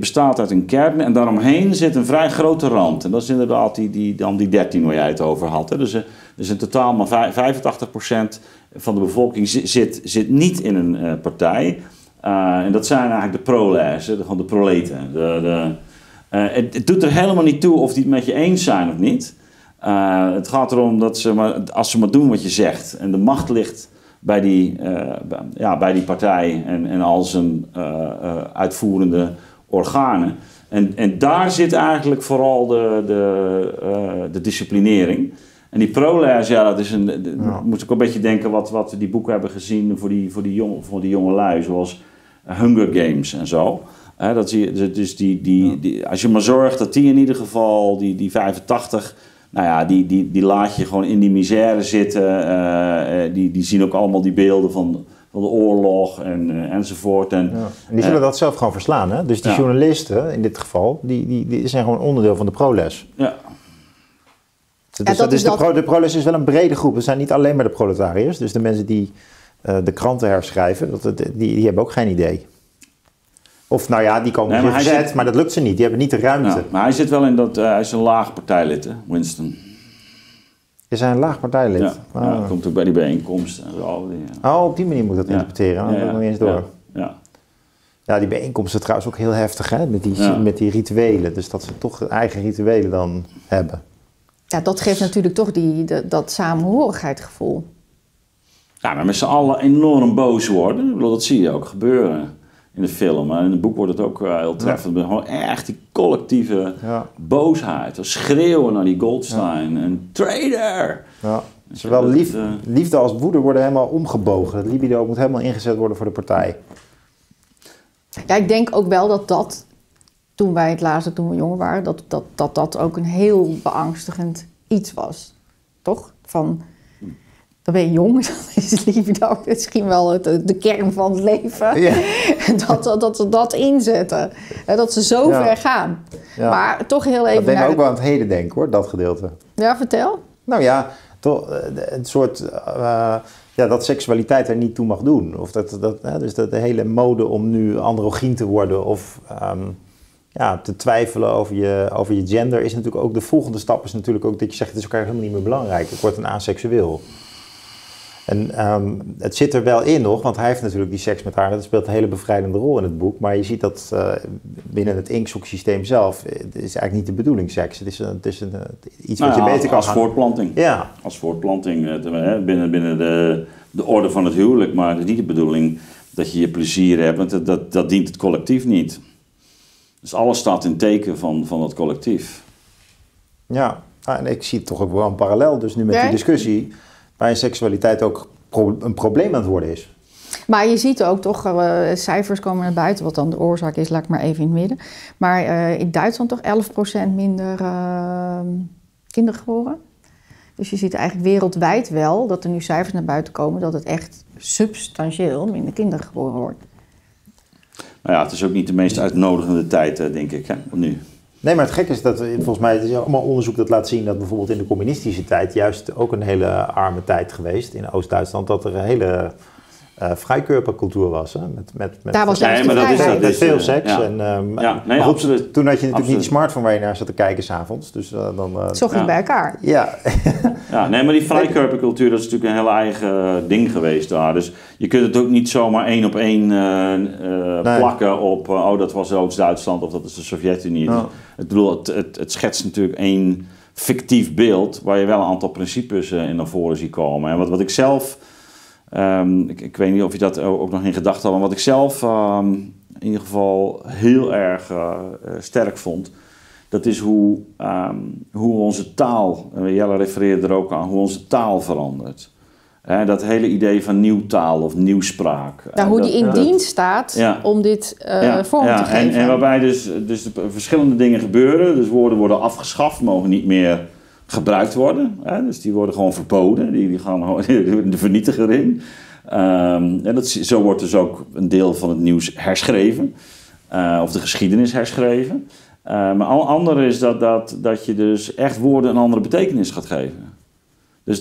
bestaat uit een kern en daaromheen zit een vrij grote rand. En dat is inderdaad die 13 waar jij het over had. Hè. Dus in totaal maar 85% van de bevolking zit niet in een partij. En dat zijn eigenlijk de prolairs, gewoon de proleten. Het doet er helemaal niet toe of die het met je eens zijn of niet. Het gaat erom dat als ze maar doen wat je zegt en de macht ligt... bij die partij en al zijn uitvoerende organen. En daar zit eigenlijk vooral de disciplinering. En die prolairs, ja, dat is moet ik een beetje denken wat we die boeken hebben gezien voor die jongelui, zoals Hunger Games en zo. Dat zie je, dus als je maar zorgt dat die in ieder geval, die 85... nou ja, die laat je gewoon in die misère zitten. Die zien ook allemaal die beelden van de oorlog enzovoort. En die zullen dat zelf gewoon verslaan, hè? Dus die journalisten in dit geval, die zijn gewoon onderdeel van de proles. Ja. De proles is wel een brede groep. Het zijn niet alleen maar de proletariërs. Dus de mensen die de kranten herschrijven, die hebben ook geen idee. Of nou ja, die komen op verzet, maar dat lukt ze niet. Die hebben niet de ruimte. Nou, maar hij zit wel in hij is een laag partijlid, hè, Winston. Is hij een laag partijlid? Ja, ja, dat komt ook bij die bijeenkomsten en zo. Ja. Oh, op die manier moet dat interpreteren. Dat nog niet eens door. Ja, die bijeenkomsten trouwens ook heel heftig, hè? Met die rituelen. Dus dat ze toch eigen rituelen dan hebben. Ja, dat geeft natuurlijk toch dat samenhorigheidsgevoel. Ja, maar met z'n allen enorm boos worden. Ik bedoel, dat zie je ook gebeuren. In de film en in het boek wordt het ook heel treffend. Gewoon echt die collectieve boosheid. Schreeuwen naar die Goldstein. En traitor! Ja. Zowel liefde als woede worden helemaal omgebogen. Het libido moet helemaal ingezet worden voor de partij. Ja, ik denk ook wel dat toen wij het lazen, toen we jong waren, dat ook een heel beangstigend iets was. Toch? Van... dan ben je jong, dan is het libido misschien wel de kern van het leven. Ja. Dat ze dat inzetten. Dat ze zo ver gaan. Ja. Maar toch heel even... dat ben ik ook wel aan het heden denken, hoor, dat gedeelte. Ja, vertel. Nou ja, een soort... dat seksualiteit er niet toe mag doen. Of dat de hele mode om nu androgyn te worden of... te twijfelen over je gender is natuurlijk ook... de volgende stap is natuurlijk ook dat je zegt... het is elkaar helemaal niet meer belangrijk. Ik word een aseksueel. En het zit er wel in nog, want hij heeft natuurlijk die seks met haar. Dat speelt een hele bevrijdende rol in het boek. Maar je ziet dat binnen het Inksok-systeem zelf... het is eigenlijk niet de bedoeling seks. Het is iets wat je beter kan gaan... voortplanting. Ja. Als voortplanting binnen de orde van het huwelijk. Maar het is niet de bedoeling dat je je plezier hebt. Want dat dient het collectief niet. Dus alles staat in teken van dat collectief. Ja. Ah, en ik zie toch ook wel een parallel dus nu met die discussie, waarin seksualiteit ook een probleem aan het worden is. Maar je ziet ook toch, cijfers komen naar buiten, wat dan de oorzaak is, laat ik maar even in het midden. Maar in Duitsland toch 11% minder kinderen geboren. Dus je ziet eigenlijk wereldwijd wel dat er nu cijfers naar buiten komen dat het echt substantieel minder kinderen geboren wordt. Nou ja, het is ook niet de meest uitnodigende tijd, denk ik, hè, nu. Nee, maar het gekke is dat, volgens mij, het is allemaal onderzoek dat laat zien dat bijvoorbeeld in de communistische tijd juist ook een hele arme tijd geweest in Oost-Duitsland, dat er een hele vrijkörpercultuur was. Hè? Met daar was juist met veel seks. Ja. En, ja, nee, absoluut. Toen had je natuurlijk niet de smartphone waar je naar zat te kijken s'avonds. Dus dan... zocht je bij elkaar. Ja. Ja, nee, maar die vrijkörpercultuur, dat is natuurlijk een heel eigen ding geweest daar. Dus je kunt het ook niet zomaar één op één plakken op, oh, dat was Oost-Duitsland of dat is de Sovjet-Unie. Oh. Ik bedoel, het schetst natuurlijk één fictief beeld waar je wel een aantal principes in naar voren ziet komen. En wat ik zelf... ik weet niet of je dat ook nog in gedachten had, maar wat ik zelf in ieder geval heel erg sterk vond, dat is hoe onze taal, Jelle refereerde er ook aan, hoe onze taal verandert. Dat hele idee van nieuwtaal of nieuwspraak. Nou, hoe die in dienst staat om dit vorm te geven. En waarbij dus verschillende dingen gebeuren, dus woorden worden afgeschaft, mogen niet meer gebruikt worden. Hè? Dus die worden gewoon verboden. Die gaan de vernietiger in. En zo wordt dus ook een deel van het nieuws herschreven. Of de geschiedenis herschreven. Maar al andere is dat je dus echt woorden een andere betekenis gaat geven. Dus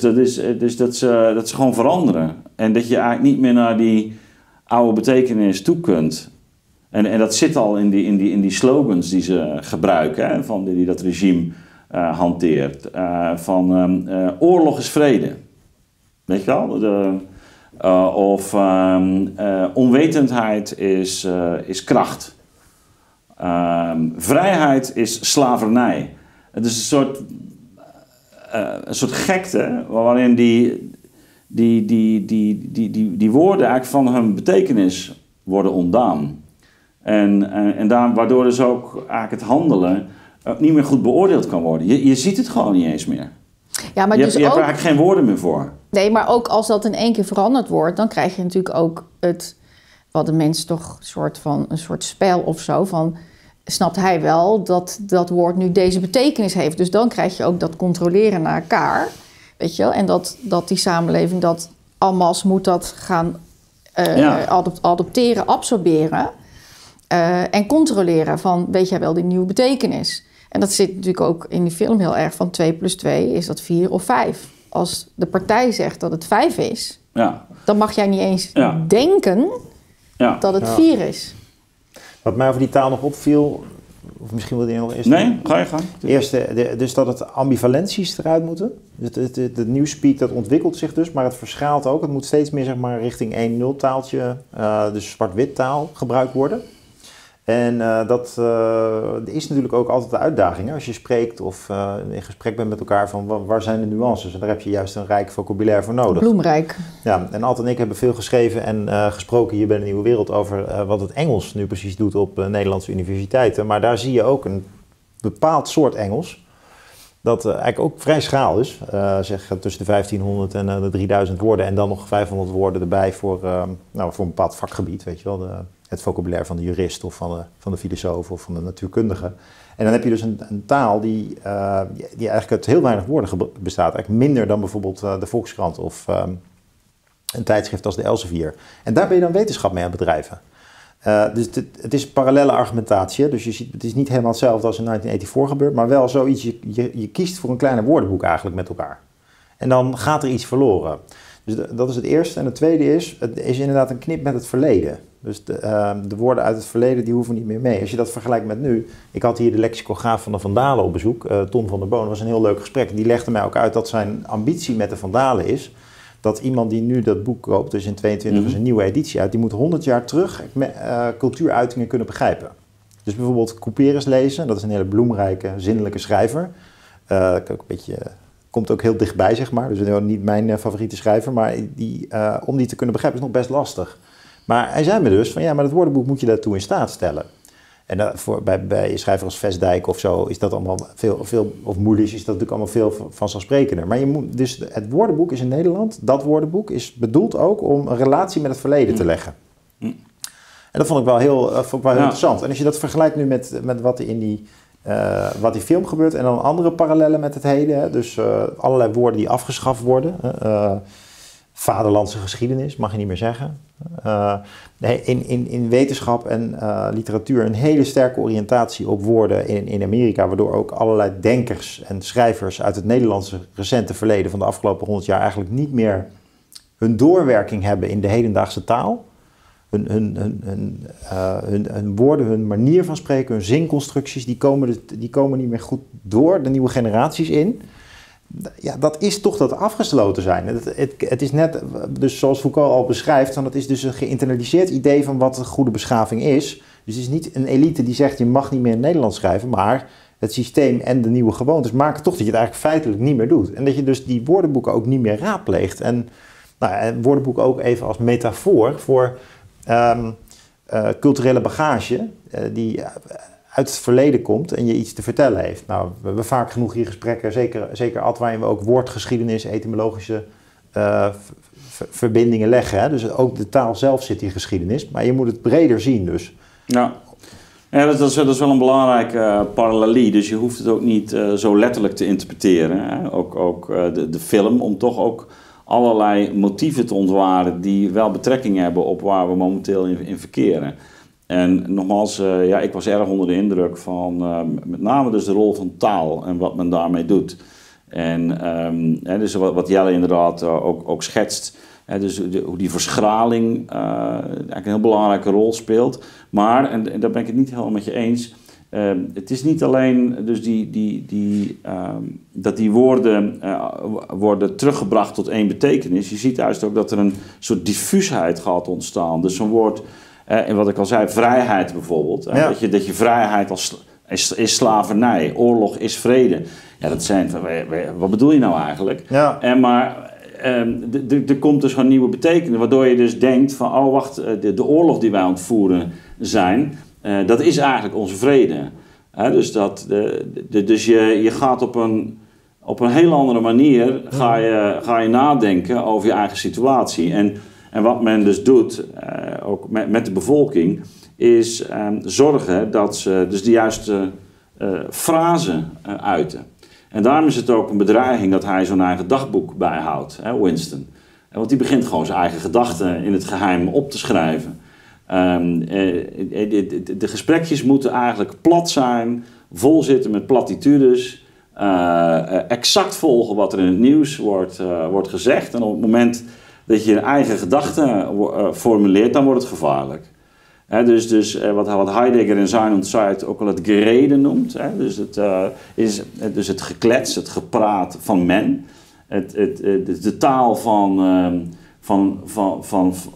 dat ze gewoon veranderen. En dat je eigenlijk niet meer naar die oude betekenis toe kunt. En dat zit al in die slogans die ze gebruiken. Hè? Van dat regime... hanteert. Oorlog is vrede. Weet je wel? Onwetendheid is kracht. Vrijheid is slavernij. Het is een soort gekte waarin die woorden eigenlijk van hun betekenis worden ontdaan. En waardoor dus ook eigenlijk het handelen niet meer goed beoordeeld kan worden. Je ziet het gewoon niet eens meer. Ja, maar je hebt er eigenlijk geen woorden meer voor. Nee, maar ook als dat in één keer veranderd wordt, dan krijg je natuurlijk ook wat de mens toch een soort spel of zo van, snapt hij wel dat dat woord nu deze betekenis heeft? Dus dan krijg je ook dat controleren naar elkaar, weet je wel? En dat die samenleving dat en masse moet dat gaan adopteren, absorberen en controleren van, weet jij wel die nieuwe betekenis? En dat zit natuurlijk ook in die film heel erg van 2 + 2, is dat 4 of 5? Als de partij zegt dat het 5 is, dan mag jij niet eens denken dat het 4 is. Wat mij over die taal nog opviel, of misschien wilde je nog eerst... Nee, ga je gang. Eerst, dus dat het ambivalenties eruit moeten. Het Newspeak, dat ontwikkelt zich dus, maar het verschaalt ook. Het moet steeds meer, zeg maar, richting 1-0 taaltje, dus zwart-wit taal, gebruikt worden. En dat is natuurlijk ook altijd de uitdaging. Hè? Als je spreekt of in gesprek bent met elkaar van waar zijn de nuances? En daar heb je juist een rijk vocabulaire voor nodig. Bloemrijk. Ja, en Ad en ik hebben veel geschreven en gesproken hier bij de Nieuwe Wereld over wat het Engels nu precies doet op Nederlandse universiteiten. Maar daar zie je ook een bepaald soort Engels dat eigenlijk ook vrij schaal is. Zeg tussen de 1500 en de 3000 woorden en dan nog 500 woorden erbij voor een bepaald vakgebied, weet je wel. Het vocabulaire van de jurist of van de filosoof of van de natuurkundige. En dan heb je dus een taal die eigenlijk uit heel weinig woorden bestaat. Eigenlijk minder dan bijvoorbeeld de Volkskrant of een tijdschrift als de Elsevier. En daar ben je dan wetenschap mee aan het bedrijven. Dus het is parallele argumentatie. Dus je ziet, het is niet helemaal hetzelfde als in 1984 gebeurt, maar wel zoiets. Je kiest voor een kleiner woordenboek eigenlijk met elkaar. En dan gaat er iets verloren. Dus dat is het eerste. En het tweede is, het is inderdaad een knip met het verleden. Dus de woorden uit het verleden, die hoeven niet meer mee. Als je dat vergelijkt met nu, ik had hier de lexicograaf van de Van Dale op bezoek, Tom van der Boon, dat was een heel leuk gesprek. Die legde mij ook uit dat zijn ambitie met de Van Dale is, dat iemand die nu dat boek koopt, dus in 22 is een nieuwe editie uit, die moet 100 jaar terug cultuuruitingen kunnen begrijpen. Dus bijvoorbeeld Couperus lezen, dat is een hele bloemrijke, zinnelijke schrijver. Ook een beetje... Komt ook heel dichtbij, zeg maar. Dus niet mijn favoriete schrijver, maar om die te kunnen begrijpen is nog best lastig. Maar hij zei me dus van ja, maar dat woordenboek moet je daartoe in staat stellen. En bij schrijvers als Vestdijk of zo is dat allemaal veel of Moelis is dat natuurlijk allemaal veel vanzelfsprekender. Maar je moet, dus het woordenboek is in Nederland, dat woordenboek is bedoeld ook om een relatie met het verleden te leggen. En dat vond ik wel heel interessant. En als je dat vergelijkt nu met wat er in die... wat in film gebeurt en dan andere parallellen met het heden. Hè? Dus allerlei woorden die afgeschaft worden. Vaderlandse geschiedenis, mag je niet meer zeggen. In wetenschap en literatuur een hele sterke oriëntatie op woorden in Amerika. Waardoor ook allerlei denkers en schrijvers uit het Nederlandse recente verleden van de afgelopen 100 jaar eigenlijk niet meer hun doorwerking hebben in de hedendaagse taal. Hun woorden, hun manier van spreken, hun zinconstructies, die komen niet meer goed door de nieuwe generaties in. Ja, dat is toch dat afgesloten zijn. Het is net, dus zoals Foucault al beschrijft, want het is dus een geïnternaliseerd idee van wat een goede beschaving is. Dus het is niet een elite die zegt, je mag niet meer in Nederlands schrijven, maar het systeem en de nieuwe gewoontes maken toch dat je het eigenlijk feitelijk niet meer doet. En dat je dus die woordenboeken ook niet meer raadpleegt. En woordenboeken ook even als metafoor voor... culturele bagage die uit het verleden komt en je iets te vertellen heeft. Nou, we hebben vaak genoeg hier gesprekken, zeker Ad, waarin we ook woordgeschiedenis, etymologische verbindingen leggen. Hè? Dus ook de taal zelf zit in geschiedenis, maar je moet het breder zien dus. Ja, ja dat is wel een belangrijke parallelie, dus je hoeft het ook niet zo letterlijk te interpreteren. Hè? Ook de film, om toch ook... allerlei motieven te ontwaren die wel betrekking hebben op waar we momenteel in verkeren. En nogmaals, ik was erg onder de indruk van met name dus de rol van taal en wat men daarmee doet. En dus wat Jelle inderdaad ook schetst, dus hoe die verschraling eigenlijk een heel belangrijke rol speelt. Maar, en daar ben ik het niet helemaal met je eens, het is niet alleen dus dat die woorden worden teruggebracht tot één betekenis. Je ziet juist ook dat er een soort diffuusheid gaat ontstaan. Dus zo'n woord, en wat ik al zei, vrijheid bijvoorbeeld. Ja. Dat je vrijheid als is slavernij, oorlog is vrede. Ja, dat zijn, wat bedoel je nou eigenlijk? Ja. Maar er komt dus gewoon nieuwe betekenis, waardoor je dus denkt van, oh wacht, de oorlog die wij aan het voeren zijn... dat is eigenlijk onze vrede. Dus je gaat op een heel andere manier ga je nadenken over je eigen situatie. En wat men dus doet, ook met de bevolking, is zorgen dat ze dus de juiste frasen uiten. En daarom is het ook een bedreiging dat hij zo'n eigen dagboek bijhoudt, Winston. Want die begint gewoon zijn eigen gedachten in het geheim op te schrijven. De gesprekjes moeten eigenlijk plat zijn, vol zitten met platitudes, exact volgen wat er in het nieuws wordt gezegd. En op het moment dat je je eigen gedachten formuleert, dan wordt het gevaarlijk. Dus wat Heidegger in Sein und Zeit ook al het gerede noemt, dus het geklets, het gepraat van men, de taal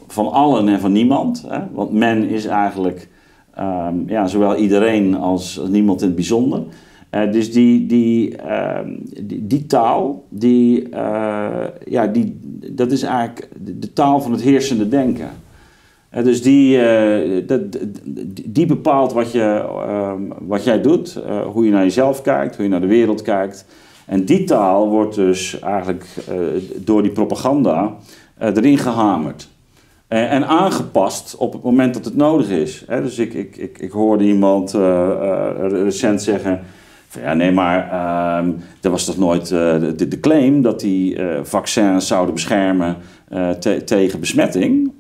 van allen en van niemand. Hè? Want men is eigenlijk zowel iedereen als niemand in het bijzonder. Dus die taal, dat is eigenlijk de taal van het heersende denken. Dus die bepaalt wat jij doet, hoe je naar jezelf kijkt, hoe je naar de wereld kijkt. En die taal wordt dus eigenlijk door die propaganda erin gehamerd en aangepast op het moment dat het nodig is. Dus ik hoorde iemand recent zeggen van, ja, nee, maar dat was toch nooit de claim dat die vaccins zouden beschermen tegen besmetting.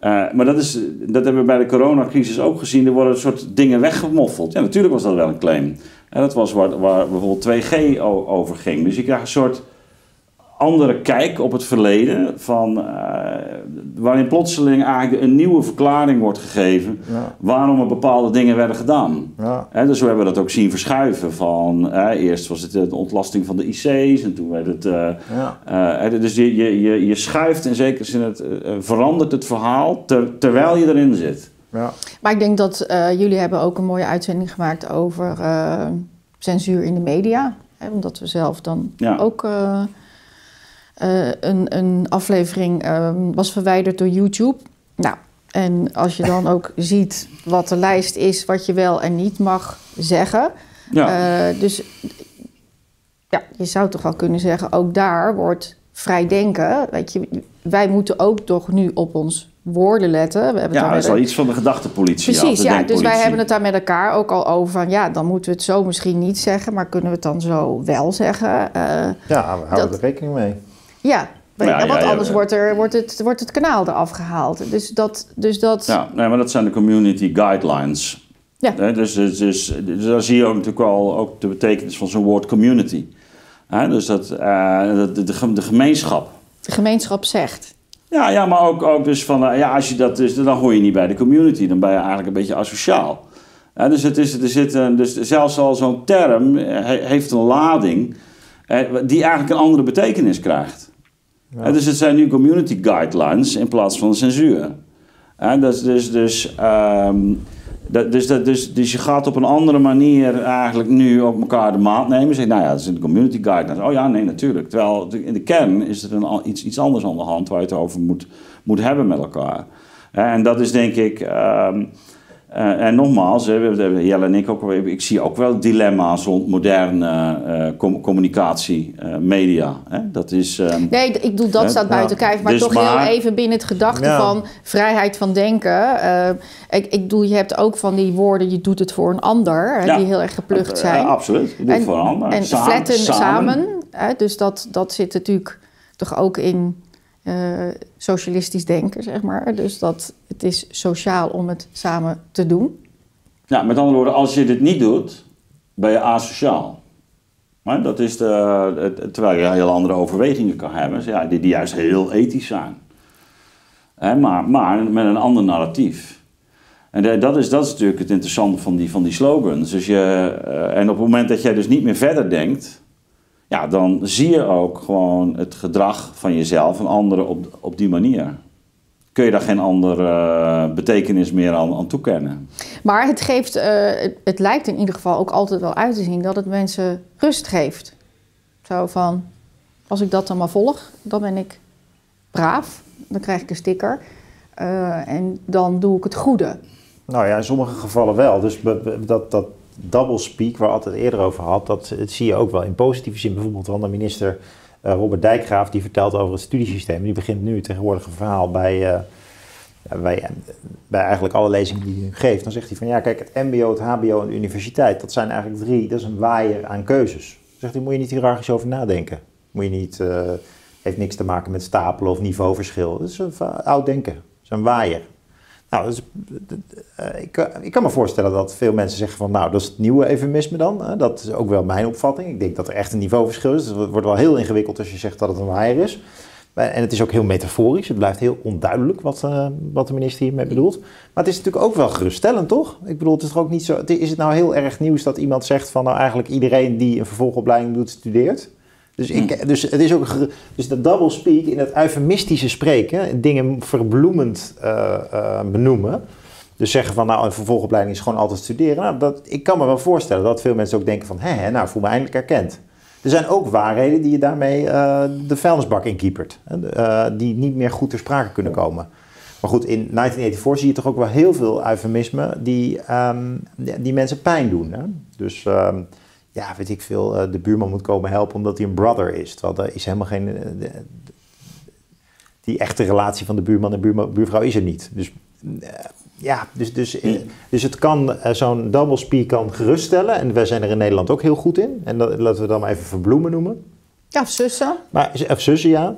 Maar dat hebben we bij de coronacrisis ook gezien. Er worden een soort dingen weggemoffeld. Ja, natuurlijk was dat wel een claim. En dat was waar bijvoorbeeld 2G over ging. Dus je krijgt een soort andere kijk op het verleden, waarin plotseling eigenlijk een nieuwe verklaring wordt gegeven waarom er bepaalde dingen werden gedaan. Ja. Dus we hebben dat ook zien verschuiven van, eerst was het de ontlasting van de IC's en toen werd het... Dus je schuift in zekere zin, verandert het verhaal terwijl je erin zit. Ja. Maar ik denk dat jullie hebben ook een mooie uitzending gemaakt over censuur in de media. Hè, omdat we zelf dan ook... Een aflevering was verwijderd door YouTube. Nou, En als je dan ook ziet wat de lijst is, wat je wel en niet mag zeggen. Ja. Dus ja, je zou toch wel kunnen zeggen, ook daar wordt vrij denken. Weet je, wij moeten ook toch nu op ons woorden letten. We hebben dat is al iets van de gedachtepolitie. Precies, ja, dus wij hebben het daar met elkaar ook al over van, ja, dan moeten we het zo misschien niet zeggen, maar kunnen we het dan zo wel zeggen? Ja, we houden er rekening mee. Ja. Ja, want anders wordt het kanaal eraf gehaald. Dus dat... Ja, nee, maar dat zijn de community guidelines. Ja. Nee, dus daar zie je ook natuurlijk al ook de betekenis van zo'n woord community. Nee, dus dat, de gemeenschap. De gemeenschap zegt. Ja, ja, maar ook dus van, ja, als je dat, dus, dan hoor je niet bij de community. Dan ben je eigenlijk een beetje asociaal. Ja, dus, dus zelfs al zo'n term heeft een lading die eigenlijk een andere betekenis krijgt. Ja. Dus het zijn nu community guidelines in plaats van censuur. Dus je gaat op een andere manier eigenlijk nu op elkaar de maat nemen. Zeg, nou ja, dat zijn de community guidelines. Oh ja, nee, natuurlijk. Terwijl in de kern is er iets anders aan de hand waar je het over moet hebben met elkaar. En dat is denk ik... en nogmaals, Jelle en ik ook, ik zie ook wel dilemma's rond moderne communicatie, media. Dat is... nee, ik bedoel, dat staat buiten kijf, maar dus toch heel even binnen het gedachte van vrijheid van denken. Ik bedoel, je hebt ook van die woorden, je doet het voor een ander, die heel erg geplukt zijn. Absoluut, je doet het voor een ander. En flatten samen. Dus dat zit natuurlijk toch ook in... socialistisch denken, zeg maar. Dus dat het is sociaal om het samen te doen. Ja, met andere woorden, als je dit niet doet, ben je asociaal. Maar dat is terwijl je heel andere overwegingen kan hebben, die juist heel ethisch zijn. Maar met een ander narratief. En dat is natuurlijk het interessante van die slogans. Dus en op het moment dat jij dus niet meer verder denkt... Ja, dan zie je ook gewoon het gedrag van jezelf en anderen op die manier. Kun je daar geen andere betekenis meer aan toekennen. Maar het geeft, het lijkt in ieder geval ook altijd wel uit te zien dat het mensen rust geeft. Zo van, als ik dat dan maar volg, dan ben ik braaf. Dan krijg ik een sticker en dan doe ik het goede. Nou ja, in sommige gevallen wel. Dus dat doublespeak, waar we altijd eerder over had, dat zie je ook wel in positieve zin. Bijvoorbeeld van de minister Robert Dijkgraaf, die vertelt over het studiesysteem. Die begint nu tegenwoordig een verhaal bij eigenlijk alle lezingen die hij nu geeft. Dan zegt hij van, ja kijk, het mbo, het hbo en de universiteit, dat zijn eigenlijk drie, dat is een waaier aan keuzes. Dan zegt hij, moet je niet hiërarchisch over nadenken. Moet je niet, heeft niks te maken met stapelen of niveauverschil. Dat is een oud denken, dat is een waaier. Nou, dus, ik kan me voorstellen dat veel mensen zeggen van, nou, dat is het nieuwe eufemisme dan. Dat is ook wel mijn opvatting. Ik denk dat er echt een niveauverschil is. Het wordt wel heel ingewikkeld als je zegt dat het een waaier is. En het is ook heel metaforisch. Het blijft heel onduidelijk wat de minister hiermee bedoelt. Maar het is natuurlijk ook wel geruststellend, toch? Ik bedoel, het is toch ook niet zo... Is het nou heel erg nieuws dat iemand zegt van, nou, eigenlijk iedereen die een vervolgopleiding doet, studeert? Dus het is ook, dus dat doublespeak in het eufemistische spreken, dingen verbloemend benoemen. Dus zeggen van, nou, een vervolgopleiding is gewoon altijd studeren. Nou, ik kan me wel voorstellen dat veel mensen ook denken van, hé, nou, voel me eindelijk erkend. Er zijn ook waarheden die je daarmee de vuilnisbak inkiepert. Die niet meer goed ter sprake kunnen komen. Maar goed, in 1984 zie je toch ook wel heel veel eufemismen die mensen pijn doen. Hè? Dus... ja, weet ik veel, de buurman moet komen helpen omdat hij een brother is. Terwijl er is helemaal geen... Die echte relatie van de buurman en buurvrouw is er niet. Dus ja, dus het kan, zo'n doublespeak kan geruststellen. En wij zijn er in Nederland ook heel goed in. En dat laten we dan maar even verbloemen noemen. Ja, of zussen. Of zussen, ja.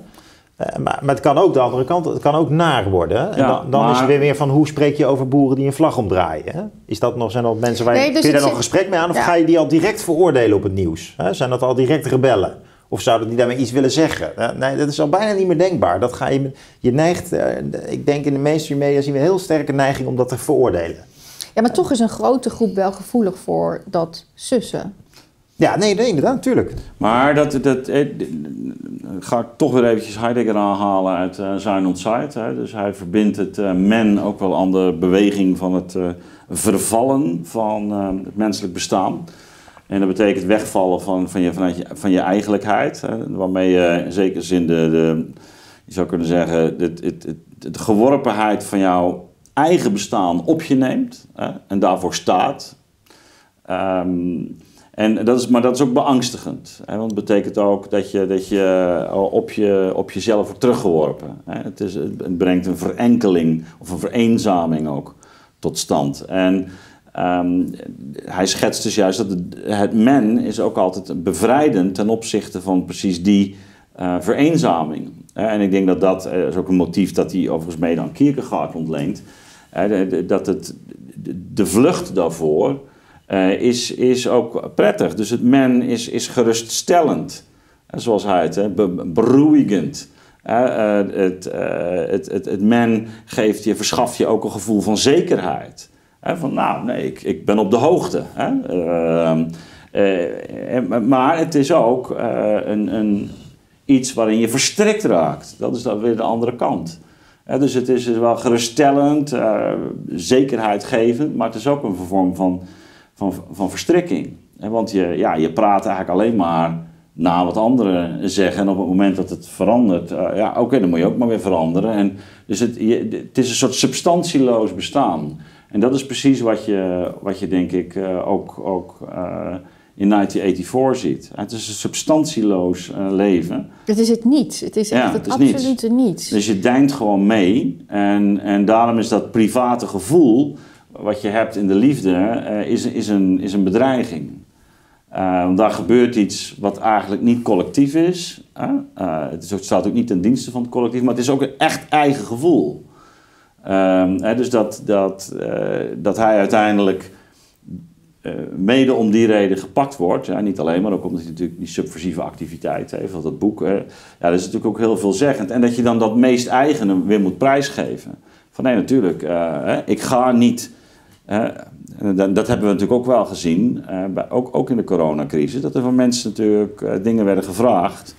Maar het kan ook de andere kant, het kan ook naar worden. En dan is het weer van, hoe spreek je over boeren die een vlag omdraaien? Hè? Is dat nog, zijn dat mensen waar je daar nog een gesprek mee aan? Of ga je die al direct veroordelen op het nieuws? Hè? Zijn dat al direct rebellen? Of zouden die daarmee iets willen zeggen? Nee, dat is al bijna niet meer denkbaar. Dat ga je neigt, ik denk in de mainstream media zien we een heel sterke neiging om dat te veroordelen. Ja, maar toch is een grote groep wel gevoelig voor dat sussen. Ja, nee, inderdaad, natuurlijk. Maar ga ik toch weer eventjes Heidegger aanhalen uit Sein und Zeit. Dus hij verbindt het men ook wel aan de beweging van het vervallen van het menselijk bestaan. En dat betekent wegvallen vanuit je eigenlijkheid. Waarmee je in zekere zin je zou kunnen zeggen, de geworpenheid van jouw eigen bestaan op je neemt en daarvoor staat. Maar dat is ook beangstigend. Hè, want het betekent ook dat je op jezelf wordt teruggeworpen. Hè. Het brengt een verenkeling of een vereenzaming ook tot stand. En hij schetst dus juist dat het men is ook altijd bevrijdend ten opzichte van precies die vereenzaming. En ik denk dat dat is ook een motief dat hij overigens mede aan Kierkegaard ontleent. Dat de vlucht daarvoor is ook prettig. Dus het men is geruststellend, zoals hij het, beroeigend. Het men verschaft je ook een gevoel van zekerheid. Van nou, nee, ik ben op de hoogte. Maar het is ook iets waarin je verstrikt raakt. Dat is dan weer de andere kant. Dus het is wel geruststellend, zekerheidgevend, maar het is ook een vorm van verstrikking. Want je praat eigenlijk alleen maar na wat anderen zeggen. En op het moment dat het verandert, dan moet je ook maar weer veranderen. Het is een soort substantieloos bestaan. En dat is precies wat je denk ik ook in 1984 ziet. Het is een substantieloos leven. Dat is het niet. Het is echt het absolute niets. Dus je deint gewoon mee. En daarom is dat private gevoel wat je hebt in de liefde is een bedreiging. Want daar gebeurt iets wat eigenlijk niet collectief is. Het staat ook niet ten dienste van het collectief. Maar het is ook een echt eigen gevoel. Dus dat hij uiteindelijk mede om die reden gepakt wordt. Ja, niet alleen, maar ook omdat hij natuurlijk die subversieve activiteit heeft. Want dat boek, dat is natuurlijk ook heel veelzeggend. En dat je dan dat meest eigene weer moet prijsgeven. Van nee, natuurlijk, ik ga niet... Dat hebben we natuurlijk ook wel gezien, ook in de coronacrisis. Dat er van mensen natuurlijk dingen werden gevraagd.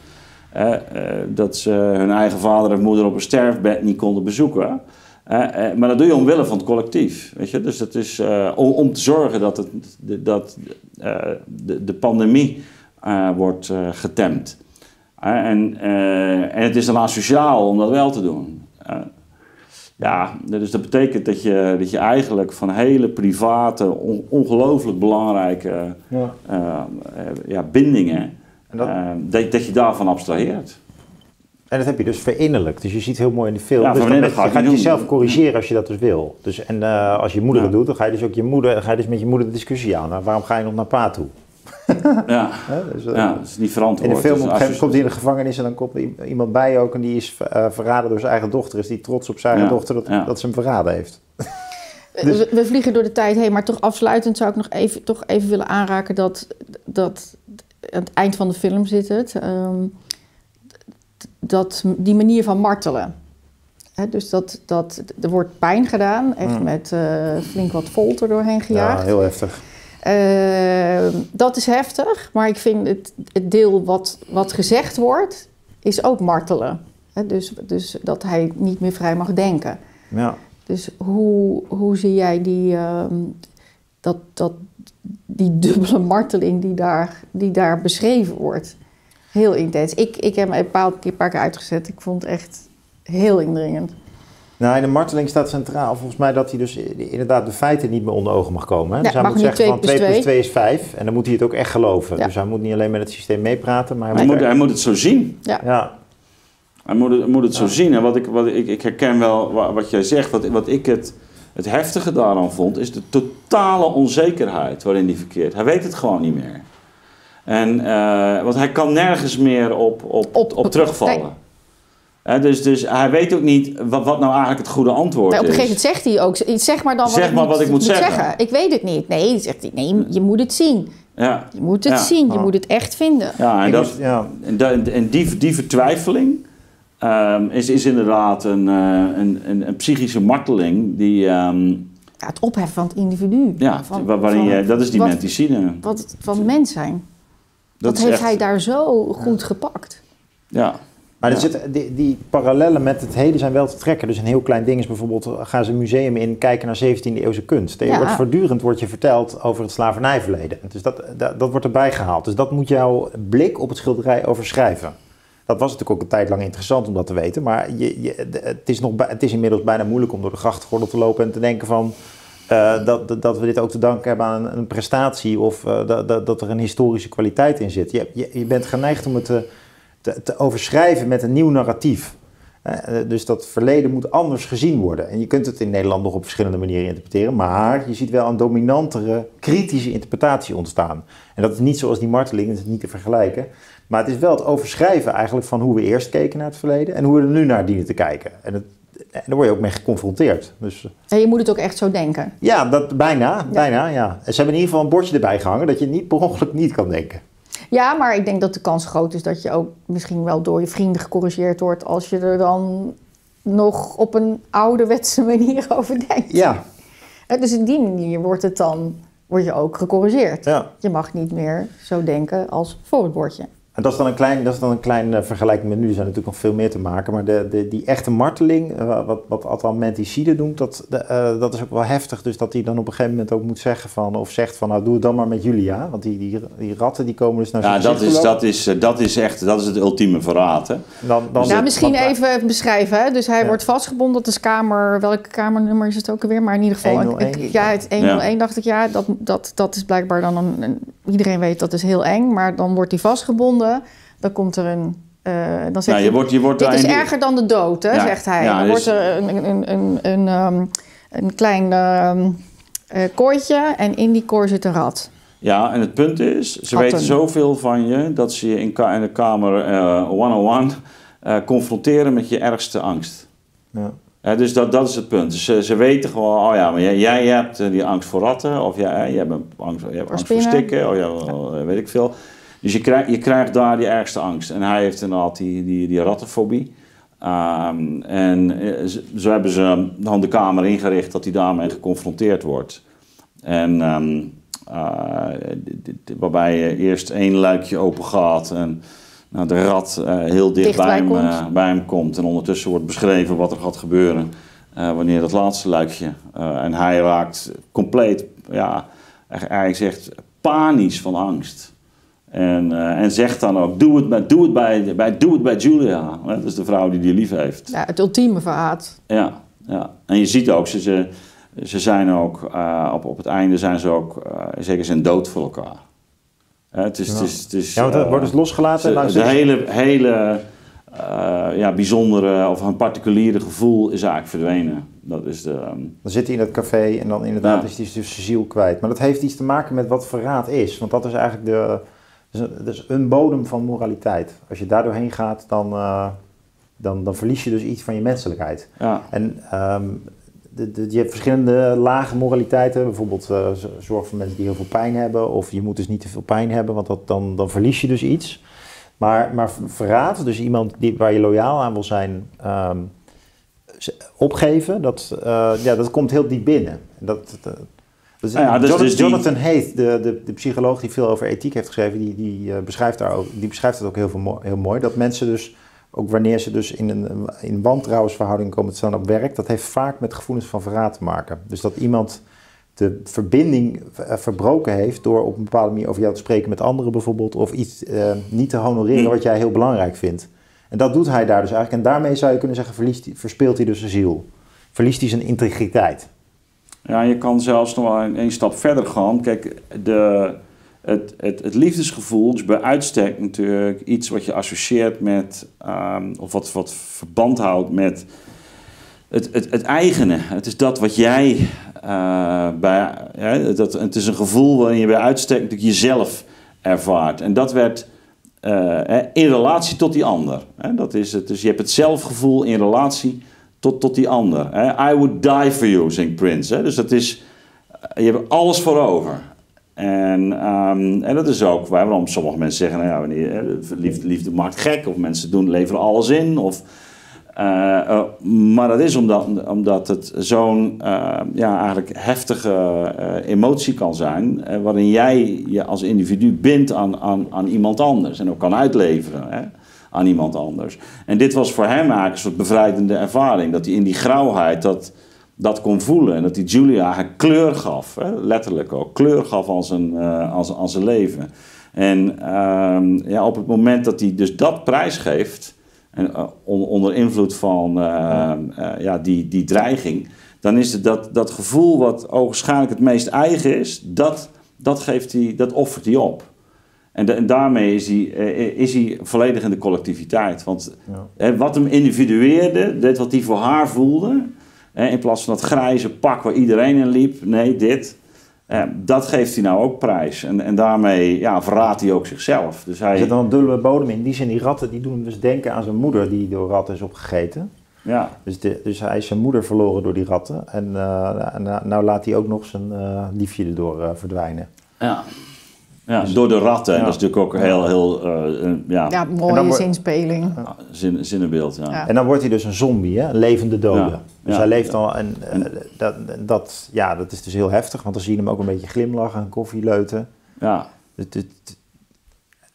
Dat ze hun eigen vader en moeder op een sterfbed niet konden bezoeken. Maar dat doe je omwille van het collectief. Weet je? Dus dat is om te zorgen dat de pandemie wordt getemd. En het is dan asociaal om dat wel te doen. Dus dat betekent dat je eigenlijk van hele private, ongelooflijk belangrijke bindingen... Dat je daarvan abstraheert. En dat heb je dus verinnerlijkt. Dus je ziet heel mooi in de film. Ja, dus dan ga je jezelf corrigeren als je dat dus wil. Dus, en als je moeder het doet, dan ga je dus ook met je moeder de discussie aan. Nou, waarom ga je nog naar pa toe? Ja, dat is niet verantwoord. In de film dus, komt hij in de gevangenis en dan komt iemand bij ook. En die is verraden door zijn eigen dochter. Is die trots op zijn eigen dochter dat ze hem verraden heeft. Dus. We vliegen door de tijd heen. Maar toch afsluitend zou ik nog even willen aanraken dat aan het eind van de film zit het. Die manier van martelen. Dus er wordt pijn gedaan. Echt met flink wat volt er doorheen gejaagd. Ja, heel heftig. Dat is heftig. Maar ik vind het deel wat gezegd wordt, is ook martelen. Dus dat hij niet meer vrij mag denken. Ja. Dus hoe zie jij die dubbele marteling die daar beschreven wordt? Heel intens. Ik heb een paar keer uitgezet. Ik vond het echt heel indringend. Nou, in de marteling staat centraal volgens mij dat hij dus inderdaad de feiten niet meer onder ogen mag komen. Hè? Ja, dus hij moet zeggen van 2 plus 2 is 5 en dan moet hij het ook echt geloven. Ja. Dus hij moet niet alleen met het systeem meepraten, maar hij moet het zo zien. Ja. Ja. Hij moet het zo zien. En ik herken wel wat jij zegt, wat ik het heftige daaraan vond, is de totale onzekerheid waarin hij verkeert. Hij weet het gewoon niet meer. Want hij kan nergens meer op terugvallen. Nee. Dus hij weet ook niet wat nou eigenlijk het goede antwoord is. Op een gegeven moment zegt hij ook, zeg maar dan wat ik moet zeggen. Ik weet het niet. Nee, zegt hij, nee, je moet het zien. Ja. Je moet het zien, je moet het echt vinden. Ja, en die vertwijfeling is inderdaad een psychische marteling die... het opheffen van het individu. Ja, dat is die menticide. Van mens zijn. Dat heeft echt... hij daar zo goed gepakt. Ja. Maar die parallellen met het heden zijn wel te trekken. Dus een heel klein ding is bijvoorbeeld... gaan ze een museum in, kijken naar 17e eeuwse kunst. Voortdurend wordt je verteld over het slavernijverleden. Dus dat wordt erbij gehaald. Dus dat moet jouw blik op het schilderij overschrijven. Dat was natuurlijk ook een tijd lang interessant om dat te weten. Maar het is inmiddels bijna moeilijk om door de grachtgordel te lopen en te denken van... Dat we dit ook te danken hebben aan een prestatie of dat er een historische kwaliteit in zit. Je bent geneigd om het te overschrijven met een nieuw narratief. Dus dat verleden moet anders gezien worden. En je kunt het in Nederland nog op verschillende manieren interpreteren, maar je ziet wel een dominantere, kritische interpretatie ontstaan. En dat is niet zoals die marteling, dat is niet te vergelijken. Maar het is wel het overschrijven eigenlijk van hoe we eerst keken naar het verleden en hoe we er nu naar dienen te kijken. En daar word je ook mee geconfronteerd. Dus... En je moet het ook echt zo denken. Ja, bijna. Ze hebben in ieder geval een bordje erbij gehangen dat je niet per ongeluk niet kan denken. Ja, maar ik denk dat de kans groot is dat je ook misschien wel door je vrienden gecorrigeerd wordt als je er dan nog op een ouderwetse manier over denkt. Ja. Dus op die manier word je ook gecorrigeerd. Ja. Je mag niet meer zo denken als voor het bordje. En dat is dan een klein vergelijking met nu. Er zijn natuurlijk nog veel meer te maken. Maar die echte marteling, wat Adnan menticide noemt, dat is ook wel heftig. Dus dat hij dan op een gegeven moment ook moet zeggen van... Of zegt van, nou doe het dan maar met Julia. Want die ratten die komen dus naar zijn gezicht. Ja, dat is het ultieme verraad. Hè? Misschien even beschrijven. Hè? Dus hij wordt vastgebonden. Dat is kamer... Welke kamernummer is het ook alweer? Maar in ieder geval... 101. Het 101 dacht ik. Ja, dat is blijkbaar dan een... Iedereen weet dat is heel eng. Maar dan wordt hij vastgebonden. Dan komt er een... dan zegt dit is erger dan de dood, hè, zegt hij. Ja, dan wordt er een klein kooitje en in die kooi zit een rat. Ja, en het punt is, ze weten zoveel van je... dat ze je in de kamer 101 confronteren met je ergste angst. Ja. Dus dat is het punt. Ze weten gewoon, oh ja, maar jij hebt die angst voor ratten... of jij hebt angst voor stikken, of weet ik veel... Dus je krijgt daar die ergste angst. En hij heeft inderdaad die rattenfobie. En zo hebben ze dan de kamer ingericht dat hij daarmee geconfronteerd wordt. En waarbij je eerst één luikje open gaat en de rat heel dicht bij hem komt. En ondertussen wordt beschreven wat er gaat gebeuren wanneer dat laatste luikje. En hij raakt compleet, ja, hij zegt panisch van angst. En zegt dan ook, doe het bij Julia. Dat is de vrouw die lief heeft. Ja, het ultieme verraad. Ja, ja. En je ziet ook, ze zijn ook, op het einde zijn ze ook, zeker zijn dood voor elkaar. Het wordt dus losgelaten. Het hele bijzondere of een particuliere gevoel is eigenlijk verdwenen. Dat is de, Dan zit hij in dat café en dan inderdaad is hij dus zijn ziel kwijt. Maar dat heeft iets te maken met wat verraad is. Want dat is eigenlijk de... Dus een bodem van moraliteit. Als je daar doorheen gaat, dan verlies je dus iets van je menselijkheid. Ja. En je hebt verschillende lage moraliteiten. Bijvoorbeeld zorg voor mensen die heel veel pijn hebben. Of je moet dus niet te veel pijn hebben, want dan verlies je dus iets. Maar verraad, dus iemand waar je loyaal aan wil zijn, opgeven, dat komt heel diep binnen. Dus Jonathan Haidt, de psycholoog die veel over ethiek heeft geschreven, die beschrijft het ook heel mooi. Dat mensen dus, ook wanneer ze dus in een wantrouwensverhouding komen te staan op werk, dat heeft vaak met gevoelens van verraad te maken. Dus dat iemand de verbinding verbroken heeft door op een bepaalde manier over jou te spreken met anderen bijvoorbeeld, of iets niet te honoreren wat jij heel belangrijk vindt. En dat doet hij daar dus eigenlijk. En daarmee zou je kunnen zeggen, verspeelt hij dus zijn ziel. Verliest hij zijn integriteit. Ja, je kan zelfs nog wel één stap verder gaan. Kijk, het liefdesgevoel is bij uitstek natuurlijk iets wat je associeert met... of wat verband houdt met het eigene. Het is dat wat jij... het is een gevoel waarin je bij uitstek natuurlijk jezelf ervaart. En dat werd in relatie tot die ander. Dat is het. Dus je hebt het zelfgevoel in relatie... Tot die ander. I would die for you, zingt Prince. Dus dat is, je hebt er alles voor over. En dat is ook waarom sommige mensen zeggen, nou ja, liefde maakt gek. Of mensen leveren alles in. Of, maar dat is omdat het zo'n eigenlijk heftige emotie kan zijn. Waarin jij je als individu bindt aan iemand anders. En ook kan uitleveren. Aan iemand anders. En dit was voor hem eigenlijk een soort bevrijdende ervaring. Dat hij in die grauwheid dat kon voelen. En dat hij Julia kleur gaf. Letterlijk ook. Kleur gaf aan zijn leven. En ja, op het moment dat hij dus dat prijsgeeft, onder invloed van ja, die dreiging, dan is het dat gevoel wat ogenschijnlijk het meest eigen is, dat offert hij op. En daarmee is hij volledig in de collectiviteit. Want ja, wat hem individueerde, dit wat hij voor haar voelde, in plaats van dat grijze pak waar iedereen in liep, nee, dit, dat geeft hij nou ook prijs. En daarmee ja, verraadt hij ook zichzelf. Dus hij... Er zit dan een dubbele bodem in. Die zijn die ratten, die doen hem dus denken aan zijn moeder die door ratten is opgegeten. Ja. Dus hij is zijn moeder verloren door die ratten. En nou laat hij ook nog zijn liefje erdoor verdwijnen. Ja. Ja, dus door de ratten. Ja. En dat is natuurlijk ook heel mooie zinspeling. Zinnenbeeld, ja. Ja. En dan wordt hij dus een zombie, hè? Een levende dode. Ja. Dus ja, hij leeft al... dat is dus heel heftig, want dan zie je hem ook een beetje glimlachen en koffieleuten. Ja.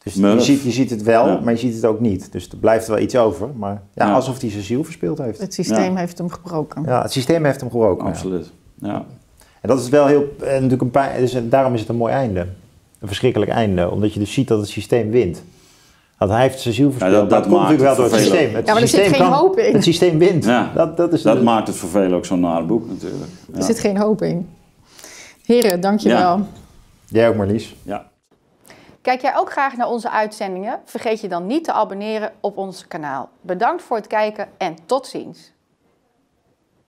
Dus je ziet het wel, ja, maar je ziet het ook niet. Dus er blijft wel iets over. Maar ja, ja, alsof hij zijn ziel verspeeld heeft. Het systeem heeft hem gebroken. Ja, het systeem heeft hem gebroken. Absoluut, ja. En dat is wel heel... daarom is het een mooi einde. Een verschrikkelijk einde, omdat je dus ziet dat het systeem wint. Want hij heeft zijn ziel verspeeld. Ja, dat komt natuurlijk wel door het systeem. Het ja, maar er systeem zit geen hoop in. Het systeem wint. Ja. Dat maakt het voor velen ook zo'n naar boek natuurlijk. Ja. Er zit geen hoop in. Heren, dankjewel. Ja. Jij ook, Marlies. Ja. Kijk jij ook graag naar onze uitzendingen? Vergeet je dan niet te abonneren op ons kanaal. Bedankt voor het kijken en tot ziens.